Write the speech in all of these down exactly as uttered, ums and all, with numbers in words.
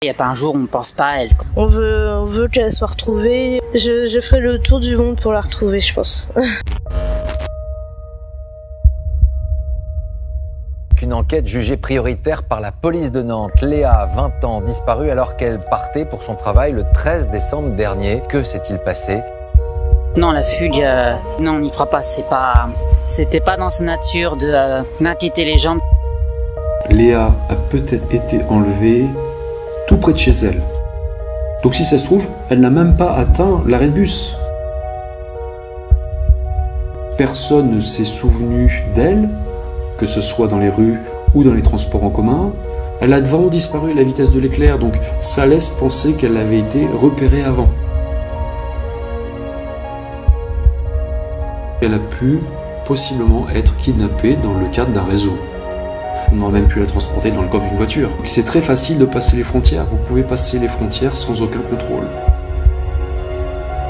Il n'y a pas un jour où on ne pense pas à elle. On veut, on veut qu'elle soit retrouvée. Je, je ferai le tour du monde pour la retrouver, je pense. Une enquête jugée prioritaire par la police de Nantes. Léa, vingt ans, disparue alors qu'elle partait pour son travail le treize décembre dernier. Que s'est-il passé? Non, la fugue, euh, non, on n'y croit pas. C'est pas, c'était pas dans sa nature de euh, m'inquiéter les gens. Léa a peut-être été enlevée tout près de chez elle. Donc si ça se trouve, elle n'a même pas atteint l'arrêt de bus. Personne ne s'est souvenu d'elle, que ce soit dans les rues ou dans les transports en commun. Elle a vraiment disparu à la vitesse de l'éclair, donc ça laisse penser qu'elle avait été repérée avant. Elle a pu possiblement être kidnappée dans le cadre d'un réseau. On aurait même pu la transporter dans le coffre d'une voiture. C'est très facile de passer les frontières. Vous pouvez passer les frontières sans aucun contrôle.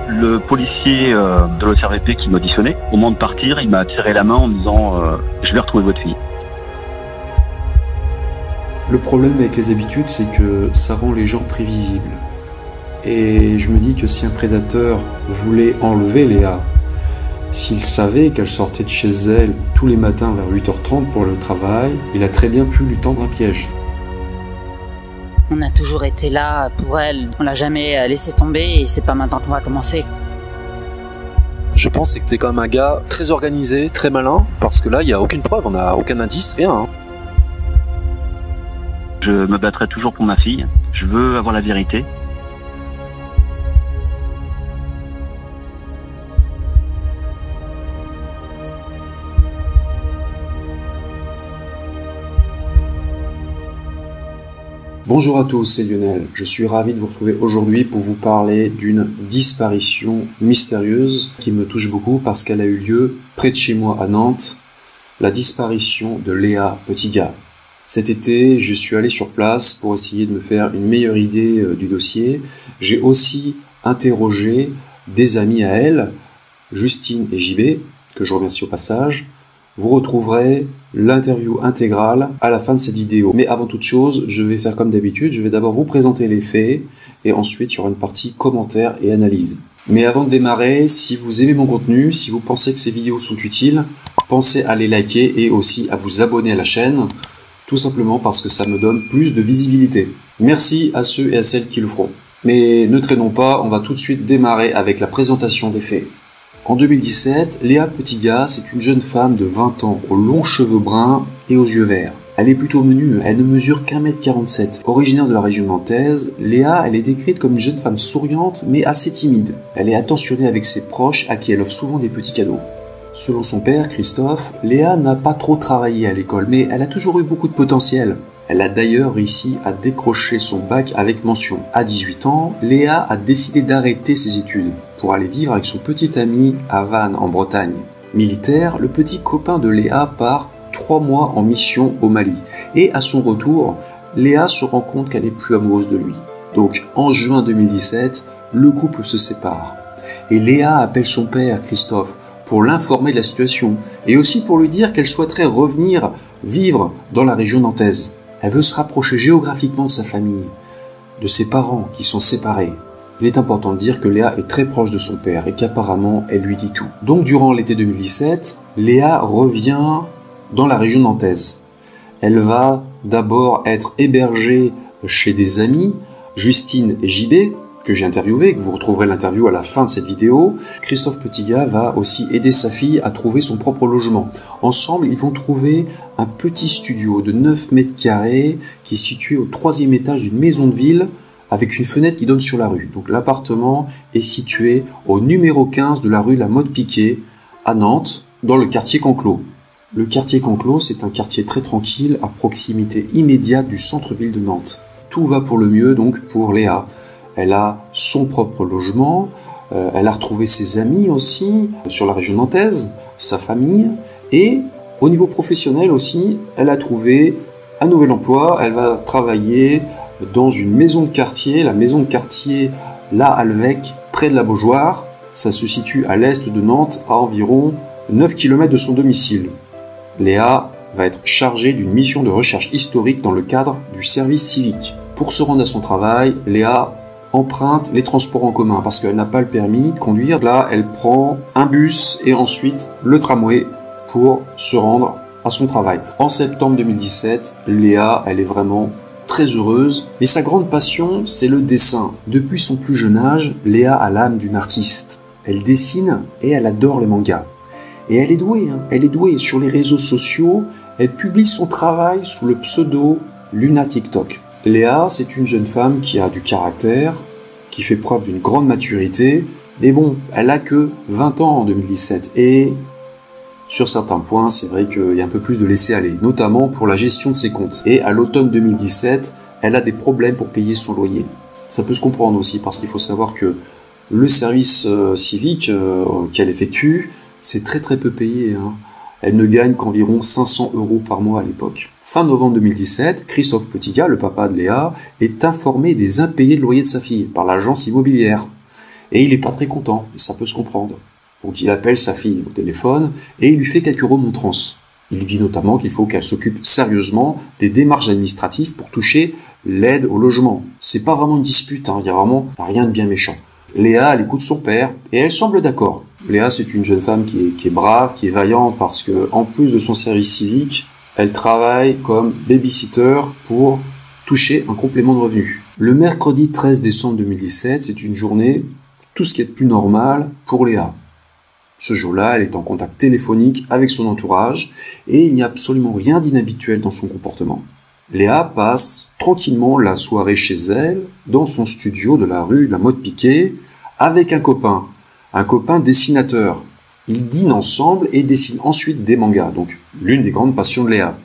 Le policier euh, de l'O C R V P qui m'auditionnait, au moment de partir, il m'a serré la main en me disant euh, « je vais retrouver votre fille ». Le problème avec les habitudes, c'est que ça rend les gens prévisibles. Et je me dis que si un prédateur voulait enlever Léa, s'il savait qu'elle sortait de chez elle tous les matins vers huit heures trente pour le travail, il a très bien pu lui tendre un piège. On a toujours été là pour elle, on l'a jamais laissé tomber et c'est pas maintenant qu'on va commencer. Je pense que t'es quand même un gars très organisé, très malin, parce que là il n'y a aucune preuve, on n'a aucun indice, rien. Hein. Je me battrai toujours pour ma fille, je veux avoir la vérité. Bonjour à tous, c'est Lionel. Je suis ravi de vous retrouver aujourd'hui pour vous parler d'une disparition mystérieuse qui me touche beaucoup parce qu'elle a eu lieu près de chez moi à Nantes, la disparition de Léa Petitgas. Cet été, je suis allé sur place pour essayer de me faire une meilleure idée du dossier. J'ai aussi interrogé des amis à elle, Justine et Jibé, que je remercie au passage. Vous retrouverez l'interview intégrale à la fin de cette vidéo. Mais avant toute chose, je vais faire comme d'habitude, je vais d'abord vous présenter les faits et ensuite il y aura une partie commentaires et analyse. Mais avant de démarrer, si vous aimez mon contenu, si vous pensez que ces vidéos sont utiles, pensez à les liker et aussi à vous abonner à la chaîne, tout simplement parce que ça me donne plus de visibilité. Merci à ceux et à celles qui le feront. Mais ne traînons pas, on va tout de suite démarrer avec la présentation des faits. En deux mille dix-sept, Léa Petitgas est une jeune femme de vingt ans, aux longs cheveux bruns et aux yeux verts. Elle est plutôt menue, elle ne mesure qu'un mètre quarante-sept. Originaire de la région nantaise, Léa, elle est décrite comme une jeune femme souriante mais assez timide. Elle est attentionnée avec ses proches à qui elle offre souvent des petits cadeaux. Selon son père, Christophe, Léa n'a pas trop travaillé à l'école, mais elle a toujours eu beaucoup de potentiel. Elle a d'ailleurs réussi à décrocher son bac avec mention. À dix-huit ans, Léa a décidé d'arrêter ses études pour aller vivre avec son petit ami à Vannes en Bretagne. Militaire, le petit copain de Léa part trois mois en mission au Mali. Et à son retour, Léa se rend compte qu'elle n'est plus amoureuse de lui. Donc en juin deux mille dix-sept, le couple se sépare. Et Léa appelle son père, Christophe, pour l'informer de la situation et aussi pour lui dire qu'elle souhaiterait revenir vivre dans la région nantaise. Elle veut se rapprocher géographiquement de sa famille, de ses parents qui sont séparés. Il est important de dire que Léa est très proche de son père et qu'apparemment elle lui dit tout. Donc durant l'été deux mille dix-sept, Léa revient dans la région nantaise. Elle va d'abord être hébergée chez des amis, Justine et Jibé, que j'ai interviewé, que vous retrouverez l'interview à la fin de cette vidéo. Christophe Petitgas va aussi aider sa fille à trouver son propre logement. Ensemble, ils vont trouver un petit studio de neuf mètres carrés qui est situé au troisième étage d'une maison de ville avec une fenêtre qui donne sur la rue. Donc l'appartement est situé au numéro quinze de la rue La Motte-Picquet à Nantes, dans le quartier Canclaux. Le quartier Canclaux, c'est un quartier très tranquille à proximité immédiate du centre-ville de Nantes. Tout va pour le mieux donc pour Léa. Elle a son propre logement, euh, elle a retrouvé ses amis aussi sur la région nantaise, sa famille, et au niveau professionnel aussi, elle a trouvé un nouvel emploi. Elle va travailler dans une maison de quartier, la maison de quartier La Halvêque, près de la Beaujoire. Ça se situe à l'est de Nantes, à environ neuf kilomètres de son domicile. Léa va être chargée d'une mission de recherche historique dans le cadre du service civique. Pour se rendre à son travail, Léa emprunte les transports en commun parce qu'elle n'a pas le permis de conduire. Là, elle prend un bus et ensuite le tramway pour se rendre à son travail. En septembre deux mille dix-sept, Léa, elle est vraiment très heureuse, mais sa grande passion, c'est le dessin. Depuis son plus jeune âge, Léa a l'âme d'une artiste. Elle dessine et elle adore le manga. Et elle est douée, hein. Elle est douée. Sur les réseaux sociaux, elle publie son travail sous le pseudo Luna TikTok. Léa, c'est une jeune femme qui a du caractère, qui fait preuve d'une grande maturité, mais bon, elle a que vingt ans en deux mille dix-sept et sur certains points, c'est vrai qu'il y a un peu plus de laisser-aller, notamment pour la gestion de ses comptes. Et à l'automne deux mille dix-sept, elle a des problèmes pour payer son loyer. Ça peut se comprendre aussi parce qu'il faut savoir que le service euh, civique euh, qu'elle effectue, c'est très très peu payé, hein. Elle ne gagne qu'environ cinq cents euros par mois à l'époque. Fin novembre deux mille dix-sept, Christophe Petitgas, le papa de Léa, est informé des impayés de loyer de sa fille par l'agence immobilière. Et il n'est pas très content, et ça peut se comprendre. Donc il appelle sa fille au téléphone et il lui fait quelques remontrances. Il lui dit notamment qu'il faut qu'elle s'occupe sérieusement des démarches administratives pour toucher l'aide au logement. C'est pas vraiment une dispute, hein. Il n'y a vraiment rien de bien méchant. Léa, elle écoute son père et elle semble d'accord. Léa, c'est une jeune femme qui est, qui est brave, qui est vaillante parce que, en plus de son service civique, elle travaille comme babysitter pour toucher un complément de revenu. Le mercredi treize décembre deux mille dix-sept, c'est une journée, tout ce qui est de plus normal pour Léa. Ce jour-là, elle est en contact téléphonique avec son entourage et il n'y a absolument rien d'inhabituel dans son comportement. Léa passe tranquillement la soirée chez elle, dans son studio de la rue La Motte-Picquet, avec un copain, un copain dessinateur. Ils dînent ensemble et dessinent ensuite des mangas, donc l'une des grandes passions de Léa.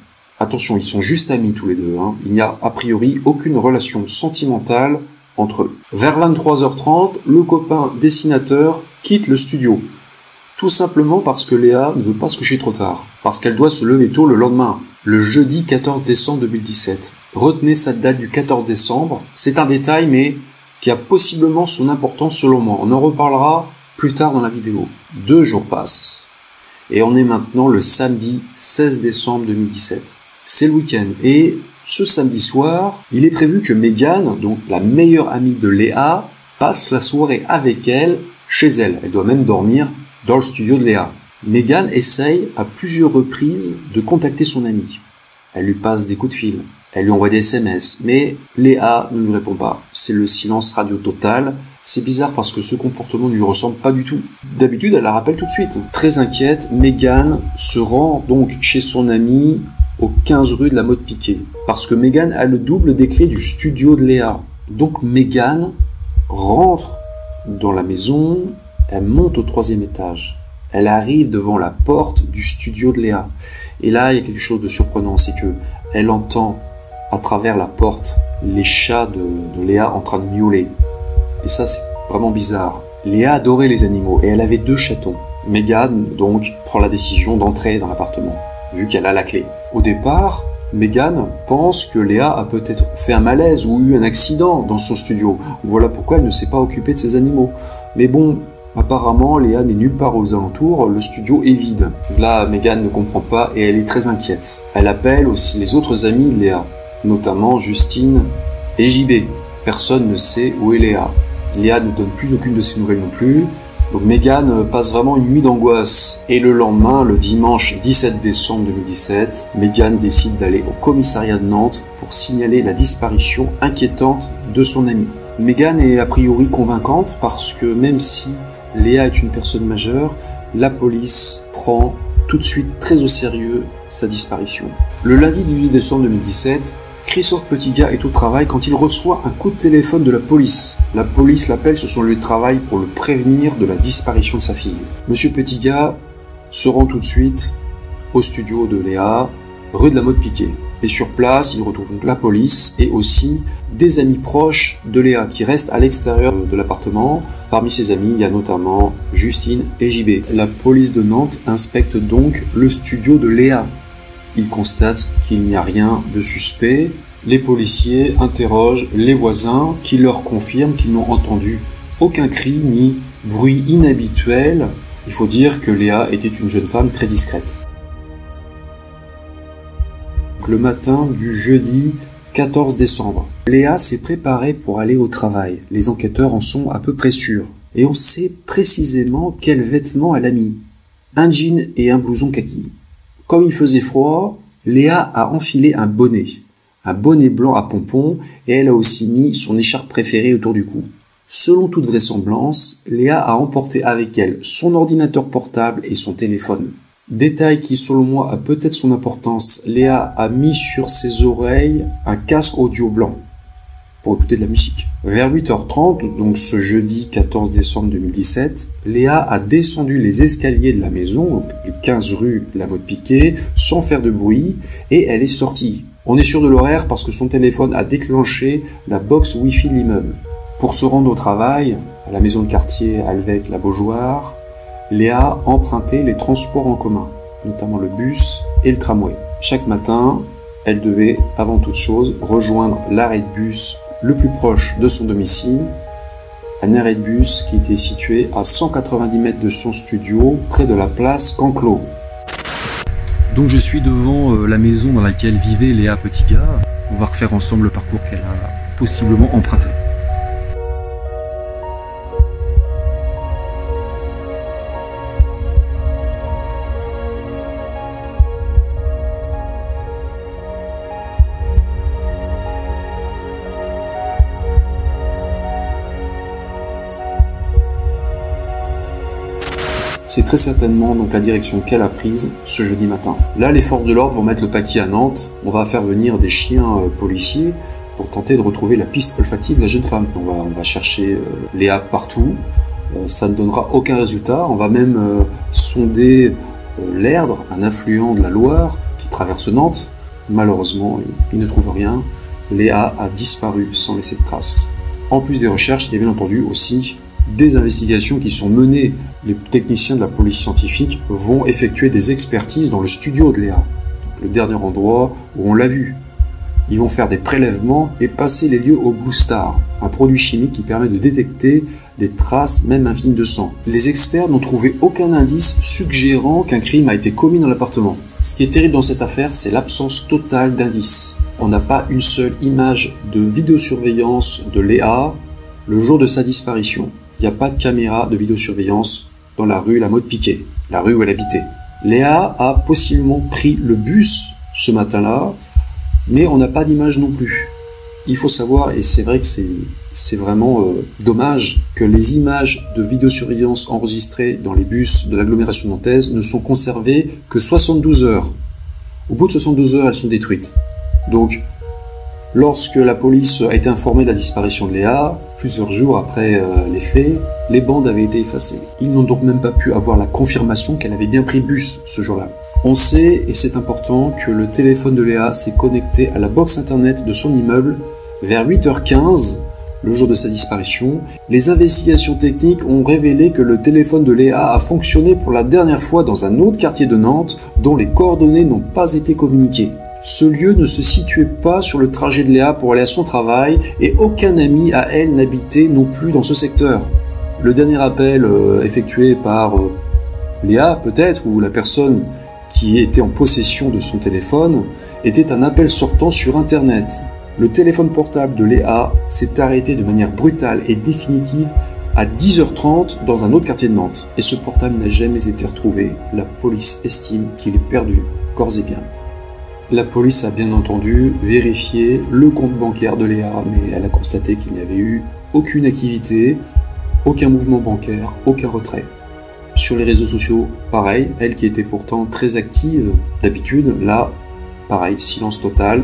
Attention, ils sont juste amis tous les deux, hein. Il n'y a a priori aucune relation sentimentale entre eux. Vers vingt-trois heures trente, le copain dessinateur quitte le studio. Tout simplement parce que Léa ne veut pas se coucher trop tard, parce qu'elle doit se lever tôt le lendemain, le jeudi quatorze décembre deux mille dix-sept. Retenez cette date du quatorze décembre, c'est un détail mais qui a possiblement son importance selon moi. On en reparlera plus tard dans la vidéo. Deux jours passent, et on est maintenant le samedi seize décembre deux mille dix-sept. C'est le week-end, et ce samedi soir, il est prévu que Mégane, donc la meilleure amie de Léa, passe la soirée avec elle, chez elle. Elle doit même dormir dans le studio de Léa. Mégane essaye à plusieurs reprises de contacter son amie. Elle lui passe des coups de fil, elle lui envoie des S M S, mais Léa ne lui répond pas. C'est le silence radio total. C'est bizarre parce que ce comportement ne lui ressemble pas du tout. D'habitude, elle la rappelle tout de suite. Très inquiète, Mégane se rend donc chez son amie au quinze rue de la Motte-Picquet, parce que Mégane a le double des clés du studio de Léa. Donc Mégane rentre dans la maison. Elle monte au troisième étage. Elle arrive devant la porte du studio de Léa. Et là, il y a quelque chose de surprenant, c'est que elle entend à travers la porte les chats de, de Léa en train de miauler. Et ça, c'est vraiment bizarre. Léa adorait les animaux et elle avait deux chatons. Mégane, donc, prend la décision d'entrer dans l'appartement, vu qu'elle a la clé. Au départ, Mégane pense que Léa a peut-être fait un malaise ou eu un accident dans son studio. Voilà pourquoi elle ne s'est pas occupée de ses animaux. Mais bon, apparemment, Léa n'est nulle part aux alentours, le studio est vide. Là, Mégane ne comprend pas et elle est très inquiète. Elle appelle aussi les autres amis de Léa, notamment Justine et Jibé. Personne ne sait où est Léa. Léa ne donne plus aucune de ses nouvelles non plus. Donc Mégane passe vraiment une nuit d'angoisse. Et le lendemain, le dimanche dix-sept décembre deux mille dix-sept, Mégane décide d'aller au commissariat de Nantes pour signaler la disparition inquiétante de son amie. Mégane est a priori convaincante parce que même si Léa est une personne majeure, la police prend tout de suite très au sérieux sa disparition. Le lundi dix-huit décembre deux mille dix-sept, Christophe Petitgas est au travail quand il reçoit un coup de téléphone de la police. La police l'appelle sur son lieu de travail pour le prévenir de la disparition de sa fille. Monsieur Petitgas se rend tout de suite au studio de Léa, rue de la Motte-Picquet. Et sur place, il retrouve donc la police et aussi des amis proches de Léa qui restent à l'extérieur de l'appartement. Parmi ses amis, il y a notamment Justine et J B. La police de Nantes inspecte donc le studio de Léa. Ils constatent qu'il n'y a rien de suspect. Les policiers interrogent les voisins qui leur confirment qu'ils n'ont entendu aucun cri ni bruit inhabituel. Il faut dire que Léa était une jeune femme très discrète. Le matin du jeudi quatorze décembre. Léa s'est préparée pour aller au travail. Les enquêteurs en sont à peu près sûrs. Et on sait précisément quels vêtements elle a mis. Un jean et un blouson kaki. Comme il faisait froid, Léa a enfilé un bonnet. Un bonnet blanc à pompons et elle a aussi mis son écharpe préférée autour du cou. Selon toute vraisemblance, Léa a emporté avec elle son ordinateur portable et son téléphone. Détail qui, selon moi, a peut-être son importance, Léa a mis sur ses oreilles un casque audio blanc pour écouter de la musique. Vers huit heures trente, donc ce jeudi quatorze décembre deux mille dix-sept, Léa a descendu les escaliers de la maison, du quinze rue de La Motte-Picquet, sans faire de bruit, et elle est sortie. On est sûr de l'horaire parce que son téléphone a déclenché la box Wi-Fi de l'immeuble. Pour se rendre au travail, à la maison de quartier Halvêque, la Beaujoire, Léa empruntait les transports en commun, notamment le bus et le tramway. Chaque matin, elle devait, avant toute chose, rejoindre l'arrêt de bus le plus proche de son domicile, un arrêt de bus qui était situé à cent quatre-vingt-dix mètres de son studio, près de la place Canclaux. Donc je suis devant la maison dans laquelle vivait Léa Petitgas. On va refaire ensemble le parcours qu'elle a possiblement emprunté. C'est très certainement donc la direction qu'elle a prise ce jeudi matin. Là, les forces de l'ordre vont mettre le paquet à Nantes. On va faire venir des chiens euh, policiers pour tenter de retrouver la piste olfactive de la jeune femme. On va, on va chercher euh, Léa partout. Euh, ça ne donnera aucun résultat. On va même euh, sonder euh, l'Erdre, un affluent de la Loire qui traverse Nantes. Malheureusement, ils ne trouvent rien. Léa a disparu sans laisser de traces. En plus des recherches, il y a bien entendu aussi des investigations qui sont menées. Les techniciens de la police scientifique vont effectuer des expertises dans le studio de Léa, le dernier endroit où on l'a vue. Ils vont faire des prélèvements et passer les lieux au Blue Star, un produit chimique qui permet de détecter des traces, même infimes, de sang. Les experts n'ont trouvé aucun indice suggérant qu'un crime a été commis dans l'appartement. Ce qui est terrible dans cette affaire, c'est l'absence totale d'indices. On n'a pas une seule image de vidéosurveillance de Léa le jour de sa disparition. Il n'y a pas de caméra de vidéosurveillance dans la rue La Motte-Picquet, la rue où elle habitait. Léa a possiblement pris le bus ce matin-là, mais on n'a pas d'image non plus. Il faut savoir, et c'est vrai que c'est vraiment euh, dommage, que les images de vidéosurveillance enregistrées dans les bus de l'agglomération nantaise ne sont conservées que soixante-douze heures. Au bout de soixante-douze heures, elles sont détruites. Donc, lorsque la police a été informée de la disparition de Léa, plusieurs jours après euh, les faits, les bandes avaient été effacées. Ils n'ont donc même pas pu avoir la confirmation qu'elle avait bien pris bus ce jour-là. On sait, et c'est important, que le téléphone de Léa s'est connecté à la box internet de son immeuble vers huit heures quinze, le jour de sa disparition. Les investigations techniques ont révélé que le téléphone de Léa a fonctionné pour la dernière fois dans un autre quartier de Nantes dont les coordonnées n'ont pas été communiquées. Ce lieu ne se situait pas sur le trajet de Léa pour aller à son travail et aucun ami à elle n'habitait non plus dans ce secteur. Le dernier appel euh, effectué par euh, Léa, peut-être, ou la personne qui était en possession de son téléphone, était un appel sortant sur Internet. Le téléphone portable de Léa s'est arrêté de manière brutale et définitive à dix heures trente dans un autre quartier de Nantes. Et ce portable n'a jamais été retrouvé. La police estime qu'il est perdu, corps et biens. La police a bien entendu vérifié le compte bancaire de Léa, mais elle a constaté qu'il n'y avait eu aucune activité, aucun mouvement bancaire, aucun retrait. Sur les réseaux sociaux, pareil, elle qui était pourtant très active d'habitude, là, pareil, silence total.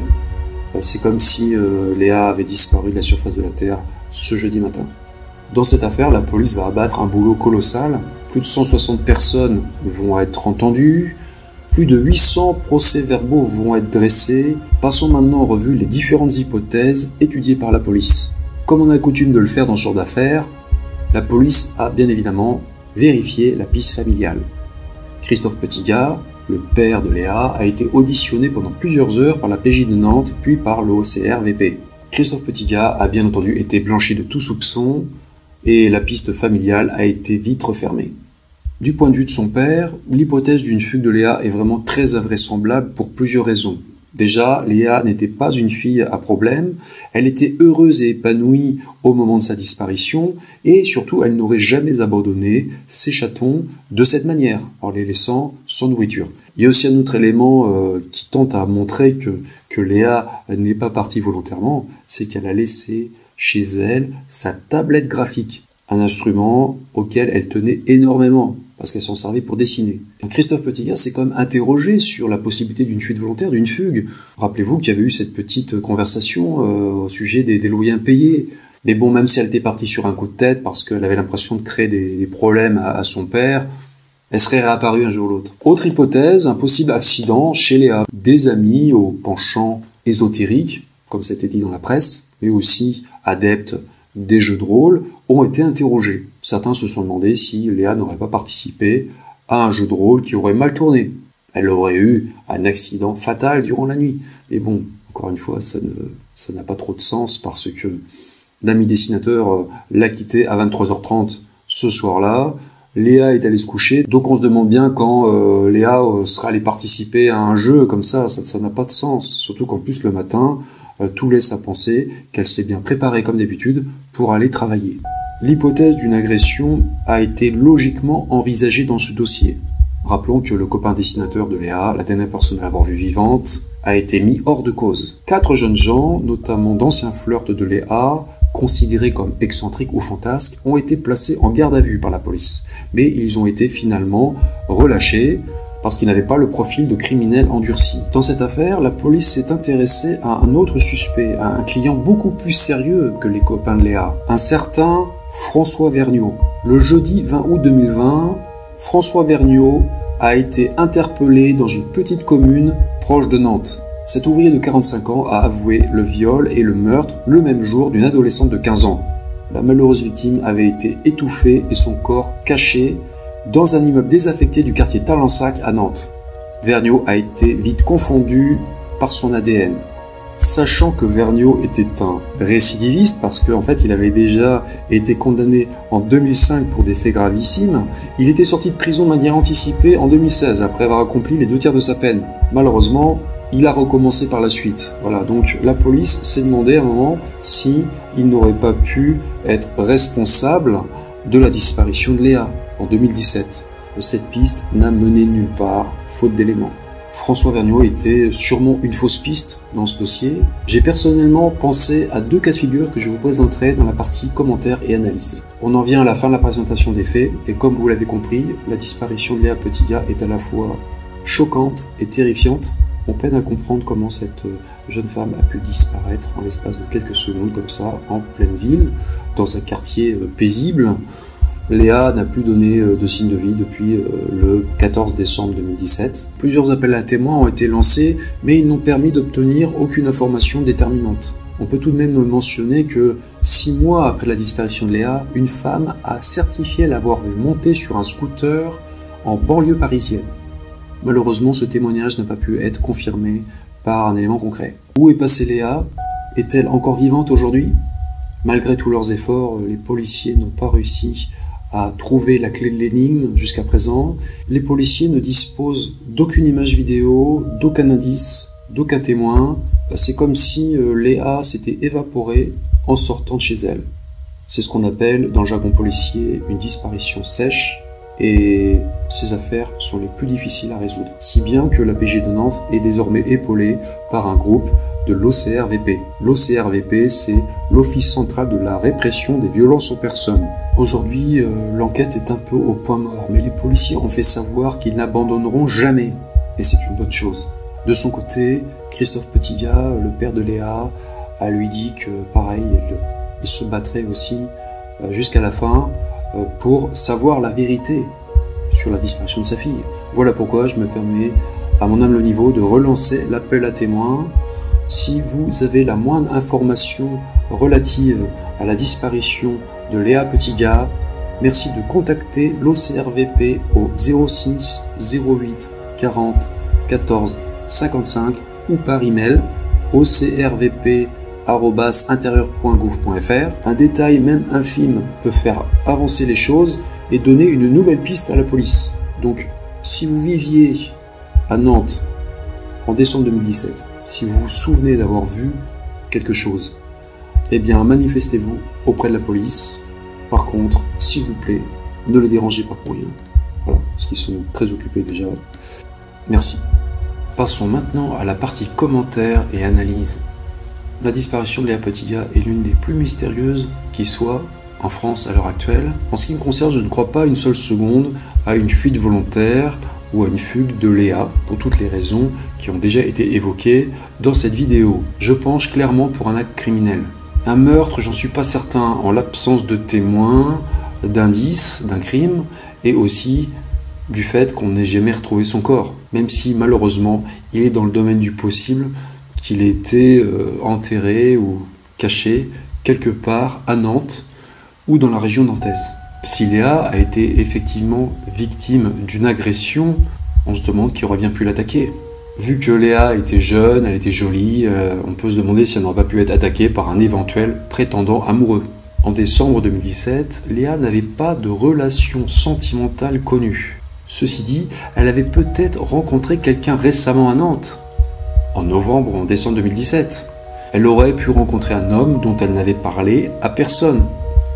C'est comme si euh, Léa avait disparu de la surface de la Terre ce jeudi matin. Dans cette affaire, la police va abattre un boulot colossal. Plus de cent soixante personnes vont être entendues. Plus de huit cents procès-verbaux vont être dressés. Passons maintenant en revue les différentes hypothèses étudiées par la police. Comme on a coutume de le faire dans ce genre d'affaires, la police a bien évidemment vérifié la piste familiale. Christophe Petitgas, le père de Léa, a été auditionné pendant plusieurs heures par la P J de Nantes puis par l'O C R V P. Christophe Petitgas a bien entendu été blanchi de tout soupçon et la piste familiale a été vite refermée. Du point de vue de son père, l'hypothèse d'une fugue de Léa est vraiment très invraisemblable pour plusieurs raisons. Déjà, Léa n'était pas une fille à problème, elle était heureuse et épanouie au moment de sa disparition, et surtout, elle n'aurait jamais abandonné ses chatons de cette manière, en les laissant sans nourriture. Il y a aussi un autre élément euh, qui tente à montrer que, que Léa n'est pas partie volontairement, c'est qu'elle a laissé chez elle sa tablette graphique, un instrument auquel elle tenait énormément, parce qu'elle s'en servait pour dessiner. Christophe Petitgas s'est quand même interrogé sur la possibilité d'une fuite volontaire, d'une fugue. Rappelez-vous qu'il y avait eu cette petite conversation euh, au sujet des, des loyers impayés. Mais bon, même si elle était partie sur un coup de tête parce qu'elle avait l'impression de créer des, des problèmes à, à son père, elle serait réapparue un jour ou l'autre. Autre hypothèse, un possible accident chez Léa. Des amis au penchant ésotérique, comme ça a été dit dans la presse, mais aussi adeptes des jeux de rôle, ont été interrogés. Certains se sont demandé si Léa n'aurait pas participé à un jeu de rôle qui aurait mal tourné. Elle aurait eu un accident fatal durant la nuit. Mais bon, encore une fois, ça ne, ça n'a pas trop de sens parce que l'ami dessinateur l'a quitté à vingt-trois heures trente ce soir-là. Léa est allée se coucher, donc on se demande bien quand euh, Léa euh, sera allée participer à un jeu comme ça. Ça n'a pas de sens, surtout qu'en plus le matin, tout laisse à penser qu'elle s'est bien préparée comme d'habitude pour aller travailler. L'hypothèse d'une agression a été logiquement envisagée dans ce dossier. Rappelons que le copain dessinateur de Léa, la dernière personne à l'avoir vue vivante, a été mis hors de cause. Quatre jeunes gens, notamment d'anciens flirts de Léa, considérés comme excentriques ou fantasques, ont été placés en garde à vue par la police. Mais ils ont été finalement relâchés, parce qu'il n'avait pas le profil de criminel endurci. Dans cette affaire, la police s'est intéressée à un autre suspect, à un client beaucoup plus sérieux que les copains de Léa, un certain François Vergniaud. Le jeudi vingt août deux mille vingt, François Vergniaud a été interpellé dans une petite commune proche de Nantes. Cet ouvrier de quarante-cinq ans a avoué le viol et le meurtre le même jour d'une adolescente de quinze ans. La malheureuse victime avait été étouffée et son corps caché dans un immeuble désaffecté du quartier Talensac à Nantes. Vergniaud a été vite confondu par son A D N. Sachant que Vergniaud était un récidiviste, parce qu'en fait il avait déjà été condamné en deux mille cinq pour des faits gravissimes, il était sorti de prison de manière anticipée en deux mille seize, après avoir accompli les deux tiers de sa peine. Malheureusement, il a recommencé par la suite. Voilà, donc la police s'est demandé à un moment s'il n'aurait pas pu être responsable de la disparition de Léa. En deux mille dix-sept, cette piste n'a mené nulle part, faute d'éléments. François Vergniaud était sûrement une fausse piste dans ce dossier. J'ai personnellement pensé à deux cas de figure que je vous présenterai dans la partie commentaires et analyse. On en vient à la fin de la présentation des faits, et comme vous l'avez compris, la disparition de Léa Petitgas est à la fois choquante et terrifiante. On peine à comprendre comment cette jeune femme a pu disparaître en l'espace de quelques secondes comme ça, en pleine ville, dans un quartier paisible. Léa n'a plus donné de signe de vie depuis le quatorze décembre deux mille dix-sept. Plusieurs appels à témoins ont été lancés, mais ils n'ont permis d'obtenir aucune information déterminante. On peut tout de même mentionner que six mois après la disparition de Léa, une femme a certifié l'avoir vue monter sur un scooter en banlieue parisienne. Malheureusement, ce témoignage n'a pas pu être confirmé par un élément concret. Où est passée Léa? Est-elle encore vivante aujourd'hui? Malgré tous leurs efforts, les policiers n'ont pas réussi à trouver la clé de l'énigme jusqu'à présent. Les policiers ne disposent d'aucune image vidéo, d'aucun indice, d'aucun témoin. C'est comme si Léa s'était évaporée en sortant de chez elle. C'est ce qu'on appelle dans le jargon policier une disparition sèche, et ces affaires sont les plus difficiles à résoudre. Si bien que la P J de Nantes est désormais épaulée par un groupe de l'O C R V P. L'O C R V P, c'est l'Office central de la répression des violences aux personnes. Aujourd'hui, euh, l'enquête est un peu au point mort, mais les policiers ont fait savoir qu'ils n'abandonneront jamais, et c'est une bonne chose. De son côté, Christophe Petitgas, le père de Léa, a lui dit que, pareil, il, il se battrait aussi euh, jusqu'à la fin euh, pour savoir la vérité sur la disparition de sa fille. Voilà pourquoi je me permets, à mon humble niveau, de relancer l'appel à témoins. Si vous avez la moindre information relative à la disparition de Léa Petitgas, merci de contacter l'O C R V P au zéro six zéro huit quarante quatorze cinquante-cinq ou par email o c r v p arobase intérieur point gouv point f r. Un détail, même infime, peut faire avancer les choses et donner une nouvelle piste à la police. Donc, si vous viviez à Nantes en décembre deux mille dix-sept, si vous vous souvenez d'avoir vu quelque chose, eh bien manifestez-vous auprès de la police. Par contre, s'il vous plaît, ne les dérangez pas pour rien. Voilà, parce qu'ils sont très occupés déjà. Merci. Passons maintenant à la partie commentaires et analyse. La disparition de Léa Petitgas est l'une des plus mystérieuses qui soit en France à l'heure actuelle. En ce qui me concerne, je ne crois pas une seule seconde à une fuite volontaire ou à une fugue de Léa, pour toutes les raisons qui ont déjà été évoquées dans cette vidéo. Je penche clairement pour un acte criminel. Un meurtre, j'en suis pas certain, en l'absence de témoins, d'indices, d'un crime, et aussi du fait qu'on n'ait jamais retrouvé son corps, même si malheureusement il est dans le domaine du possible qu'il ait été euh, enterré ou caché quelque part à Nantes ou dans la région nantaise. Si Léa a été effectivement victime d'une agression, on se demande qui aurait bien pu l'attaquer. Vu que Léa était jeune, elle était jolie, euh, on peut se demander si elle n'aurait pas pu être attaquée par un éventuel prétendant amoureux. En décembre deux mille dix-sept, Léa n'avait pas de relation sentimentale connue. Ceci dit, elle avait peut-être rencontré quelqu'un récemment à Nantes, en novembre ou en décembre deux mille dix-sept. Elle aurait pu rencontrer un homme dont elle n'avait parlé à personne.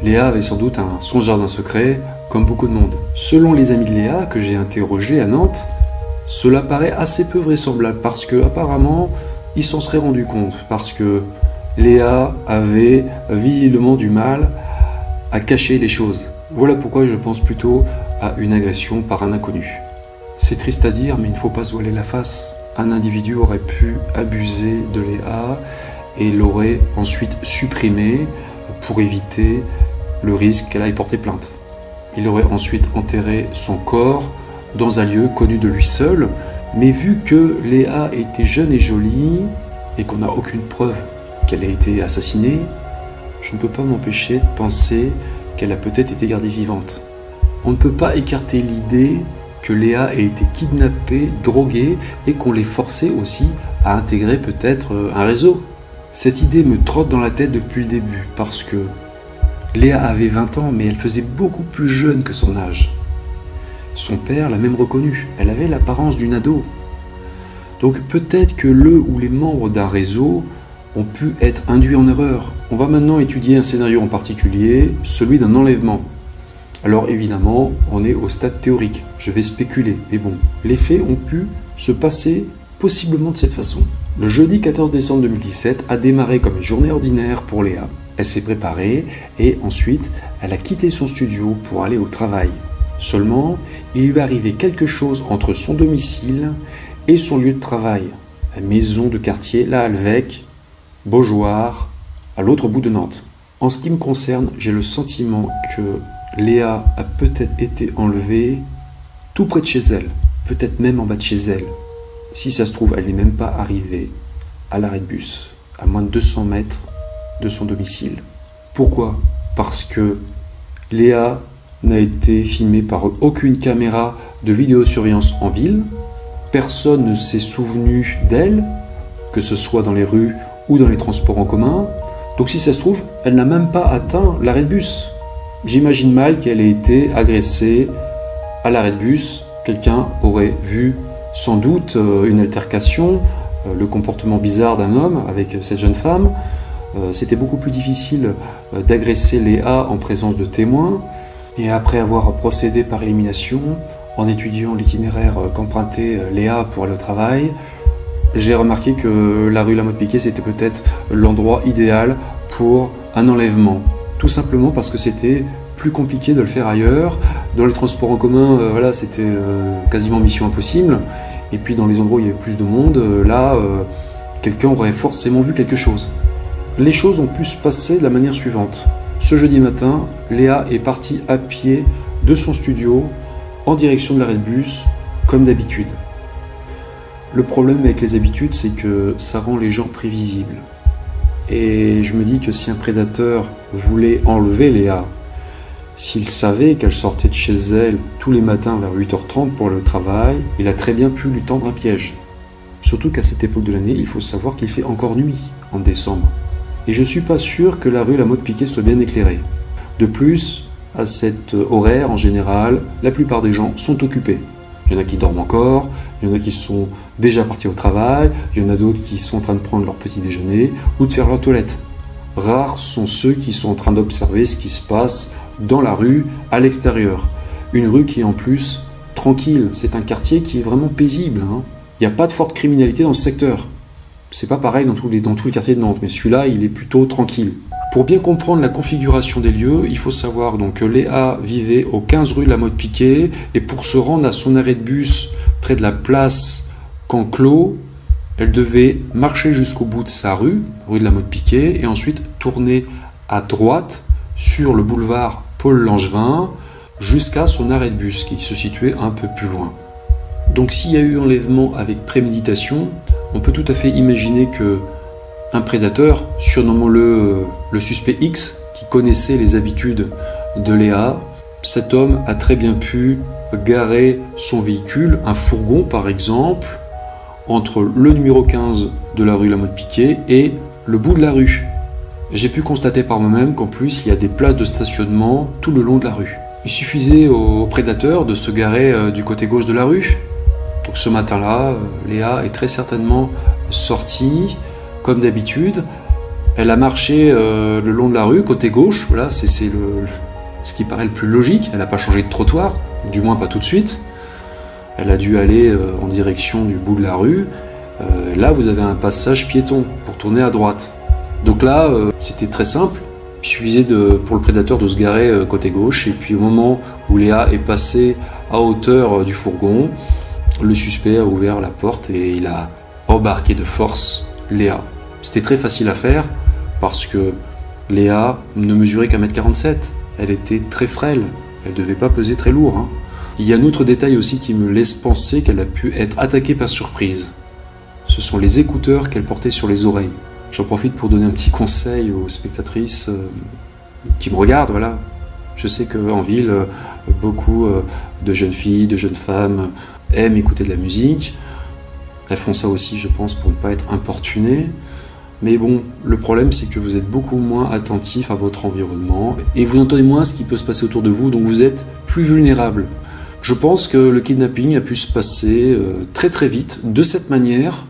Léa avait sans doute un, son jardin secret, comme beaucoup de monde. Selon les amis de Léa que j'ai interrogés à Nantes, cela paraît assez peu vraisemblable parce que apparemment, ils s'en seraient rendus compte parce que Léa avait visiblement du mal à cacher les choses. Voilà pourquoi je pense plutôt à une agression par un inconnu. C'est triste à dire, mais il ne faut pas se voiler la face. Un individu aurait pu abuser de Léa et l'aurait ensuite supprimée pour éviter le risque qu'elle aille porter plainte. Il aurait ensuite enterré son corps dans un lieu connu de lui seul, mais vu que Léa était jeune et jolie, et qu'on n'a aucune preuve qu'elle a été assassinée, je ne peux pas m'empêcher de penser qu'elle a peut-être été gardée vivante. On ne peut pas écarter l'idée que Léa ait été kidnappée, droguée, et qu'on l'ait forcée aussi à intégrer peut-être un réseau. Cette idée me trotte dans la tête depuis le début, parce que Léa avait vingt ans, mais elle faisait beaucoup plus jeune que son âge. Son père l'a même reconnue, elle avait l'apparence d'une ado. Donc peut-être que le ou les membres d'un réseau ont pu être induits en erreur. On va maintenant étudier un scénario en particulier, celui d'un enlèvement. Alors évidemment, on est au stade théorique, je vais spéculer, mais bon, les faits ont pu se passer possiblement de cette façon. Le jeudi quatorze décembre deux mille dix-sept a démarré comme une journée ordinaire pour Léa. Elle s'est préparée et ensuite, elle a quitté son studio pour aller au travail. Seulement, il lui est arrivé quelque chose entre son domicile et son lieu de travail. La maison de quartier, la Halvêque, Beaujoire, à l'autre bout de Nantes. En ce qui me concerne, j'ai le sentiment que Léa a peut-être été enlevée tout près de chez elle, peut-être même en bas de chez elle. Si ça se trouve, elle n'est même pas arrivée à l'arrêt de bus, à moins de deux cents mètres de son domicile. Pourquoi? Parce que Léa n'a été filmée par aucune caméra de vidéosurveillance en ville. Personne ne s'est souvenu d'elle, que ce soit dans les rues ou dans les transports en commun. Donc si ça se trouve, elle n'a même pas atteint l'arrêt de bus. J'imagine mal qu'elle ait été agressée à l'arrêt de bus. Quelqu'un aurait vu sans doute une altercation, le comportement bizarre d'un homme avec cette jeune femme. C'était beaucoup plus difficile d'agresser Léa en présence de témoins. Et après avoir procédé par élimination, en étudiant l'itinéraire qu'empruntait Léa pour aller au travail, j'ai remarqué que la rue La Motte-Picquet, c'était peut-être l'endroit idéal pour un enlèvement. Tout simplement parce que c'était plus compliqué de le faire ailleurs. Dans les transports en commun, euh, voilà, c'était euh, quasiment mission impossible. Et puis dans les endroits où il y avait plus de monde, euh, là, euh, quelqu'un aurait forcément vu quelque chose. Les choses ont pu se passer de la manière suivante. Ce jeudi matin, Léa est partie à pied de son studio en direction de l'arrêt de bus, comme d'habitude. Le problème avec les habitudes, c'est que ça rend les gens prévisibles. Et je me dis que si un prédateur voulait enlever Léa, s'il savait qu'elle sortait de chez elle tous les matins vers huit heures trente pour le travail, il a très bien pu lui tendre un piège. Surtout qu'à cette époque de l'année, il faut savoir qu'il fait encore nuit en décembre. Et je ne suis pas sûr que la rue La Motte-Picquet soit bien éclairée. De plus, à cet horaire en général, la plupart des gens sont occupés. Il y en a qui dorment encore, il y en a qui sont déjà partis au travail, il y en a d'autres qui sont en train de prendre leur petit déjeuner ou de faire leur toilette. Rares sont ceux qui sont en train d'observer ce qui se passe dans la rue, à l'extérieur. Une rue qui est en plus tranquille, c'est un quartier qui est vraiment paisible, hein. Il n'y a pas de forte criminalité dans ce secteur. C'est pas pareil dans tous les, dans tous les quartiers de Nantes, mais celui-là, il est plutôt tranquille. Pour bien comprendre la configuration des lieux, il faut savoir donc que Léa vivait au quinze rue de la Motte-Picquet, et pour se rendre à son arrêt de bus près de la place Canclaux, elle devait marcher jusqu'au bout de sa rue, rue de la Motte-Picquet, et ensuite tourner à droite sur le boulevard Paul-Langevin jusqu'à son arrêt de bus qui se situait un peu plus loin. Donc s'il y a eu enlèvement avec préméditation, on peut tout à fait imaginer que un prédateur, surnommons-le le suspect X, qui connaissait les habitudes de Léa, cet homme a très bien pu garer son véhicule, un fourgon par exemple, entre le numéro quinze de la rue La Motte-Picquet et le bout de la rue. J'ai pu constater par moi-même qu'en plus il y a des places de stationnement tout le long de la rue. Il suffisait au prédateur de se garer du côté gauche de la rue. Donc ce matin-là, Léa est très certainement sortie. Comme d'habitude, elle a marché euh, le long de la rue, côté gauche, voilà, c'est ce qui paraît le plus logique. Elle n'a pas changé de trottoir, du moins pas tout de suite. Elle a dû aller euh, en direction du bout de la rue. Euh, là, vous avez un passage piéton pour tourner à droite. Donc là, euh, c'était très simple. Il suffisait de, pour le prédateur de se garer euh, côté gauche. Et puis au moment où Léa est passée à hauteur euh, du fourgon, le suspect a ouvert la porte et il a embarqué de force Léa. C'était très facile à faire parce que Léa ne mesurait qu'un mètre quarante-sept. Elle était très frêle, elle ne devait pas peser très lourd, hein. Il y a un autre détail aussi qui me laisse penser qu'elle a pu être attaquée par surprise. Ce sont les écouteurs qu'elle portait sur les oreilles. J'en profite pour donner un petit conseil aux spectatrices euh, qui me regardent, voilà. Je sais qu'en ville, euh, beaucoup euh, de jeunes filles, de jeunes femmes aiment écouter de la musique. Elles font ça aussi, je pense, pour ne pas être importunées. Mais bon, le problème, c'est que vous êtes beaucoup moins attentif à votre environnement et vous entendez moins ce qui peut se passer autour de vous, donc vous êtes plus vulnérable. Je pense que le kidnapping a pu se passer euh, très très vite, de cette manière,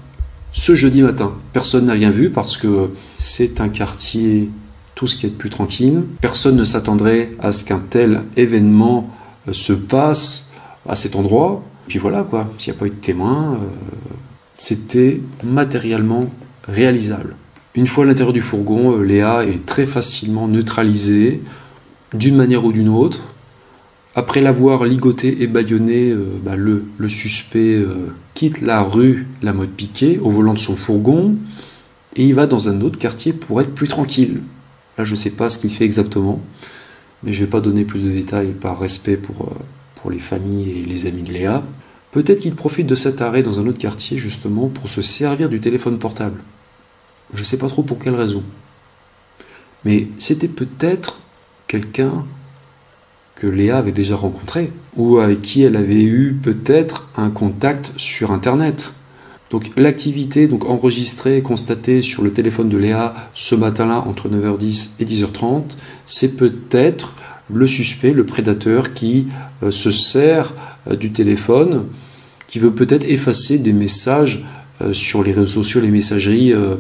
ce jeudi matin. Personne n'a rien vu parce que c'est un quartier, tout ce qui est de plus tranquille. Personne ne s'attendrait à ce qu'un tel événement euh, se passe à cet endroit. Et puis voilà quoi, s'il n'y a pas eu de témoin, euh, c'était matériellement réalisable. Une fois à l'intérieur du fourgon, Léa est très facilement neutralisée, d'une manière ou d'une autre. Après l'avoir ligotée et bâillonnée, euh, bah le, le suspect euh, quitte la rue La Motte-Picquet au volant de son fourgon et il va dans un autre quartier pour être plus tranquille. Là, je ne sais pas ce qu'il fait exactement, mais je ne vais pas donner plus de détails par respect pour, euh, pour les familles et les amis de Léa. Peut-être qu'il profite de cet arrêt dans un autre quartier justement pour se servir du téléphone portable. Je ne sais pas trop pour quelle raison. Mais c'était peut-être quelqu'un que Léa avait déjà rencontré ou avec qui elle avait eu peut-être un contact sur Internet. Donc l'activité donc enregistrée et constatée sur le téléphone de Léa ce matin-là entre neuf heures dix et dix heures trente, c'est peut-être le suspect, le prédateur qui euh, se sert euh, du téléphone, qui veut peut-être effacer des messages euh, sur les réseaux sociaux, les messageries euh,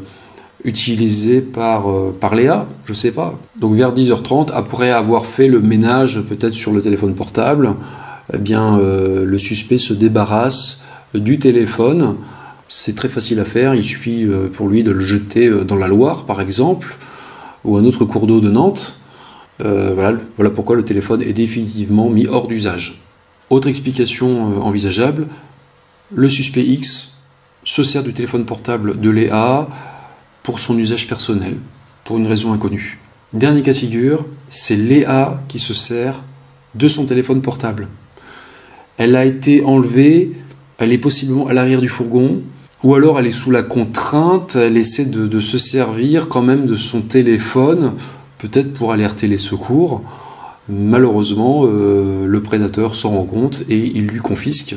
utilisées par, euh, par Léa, je ne sais pas. Donc vers dix heures trente, après avoir fait le ménage peut-être sur le téléphone portable, eh bien, euh, le suspect se débarrasse du téléphone. C'est très facile à faire, il suffit euh, pour lui de le jeter dans la Loire par exemple, ou un autre cours d'eau de Nantes. Euh, voilà, voilà pourquoi le téléphone est définitivement mis hors d'usage. Autre explication euh, envisageable, le suspect X se sert du téléphone portable de Léa pour son usage personnel, pour une raison inconnue. Dernier cas de figure, c'est Léa qui se sert de son téléphone portable. Elle a été enlevée, elle est possiblement à l'arrière du fourgon, ou alors elle est sous la contrainte, elle essaie de, de se servir quand même de son téléphone, peut-être pour alerter les secours. Malheureusement, euh, le prédateur s'en rend compte et il lui confisque.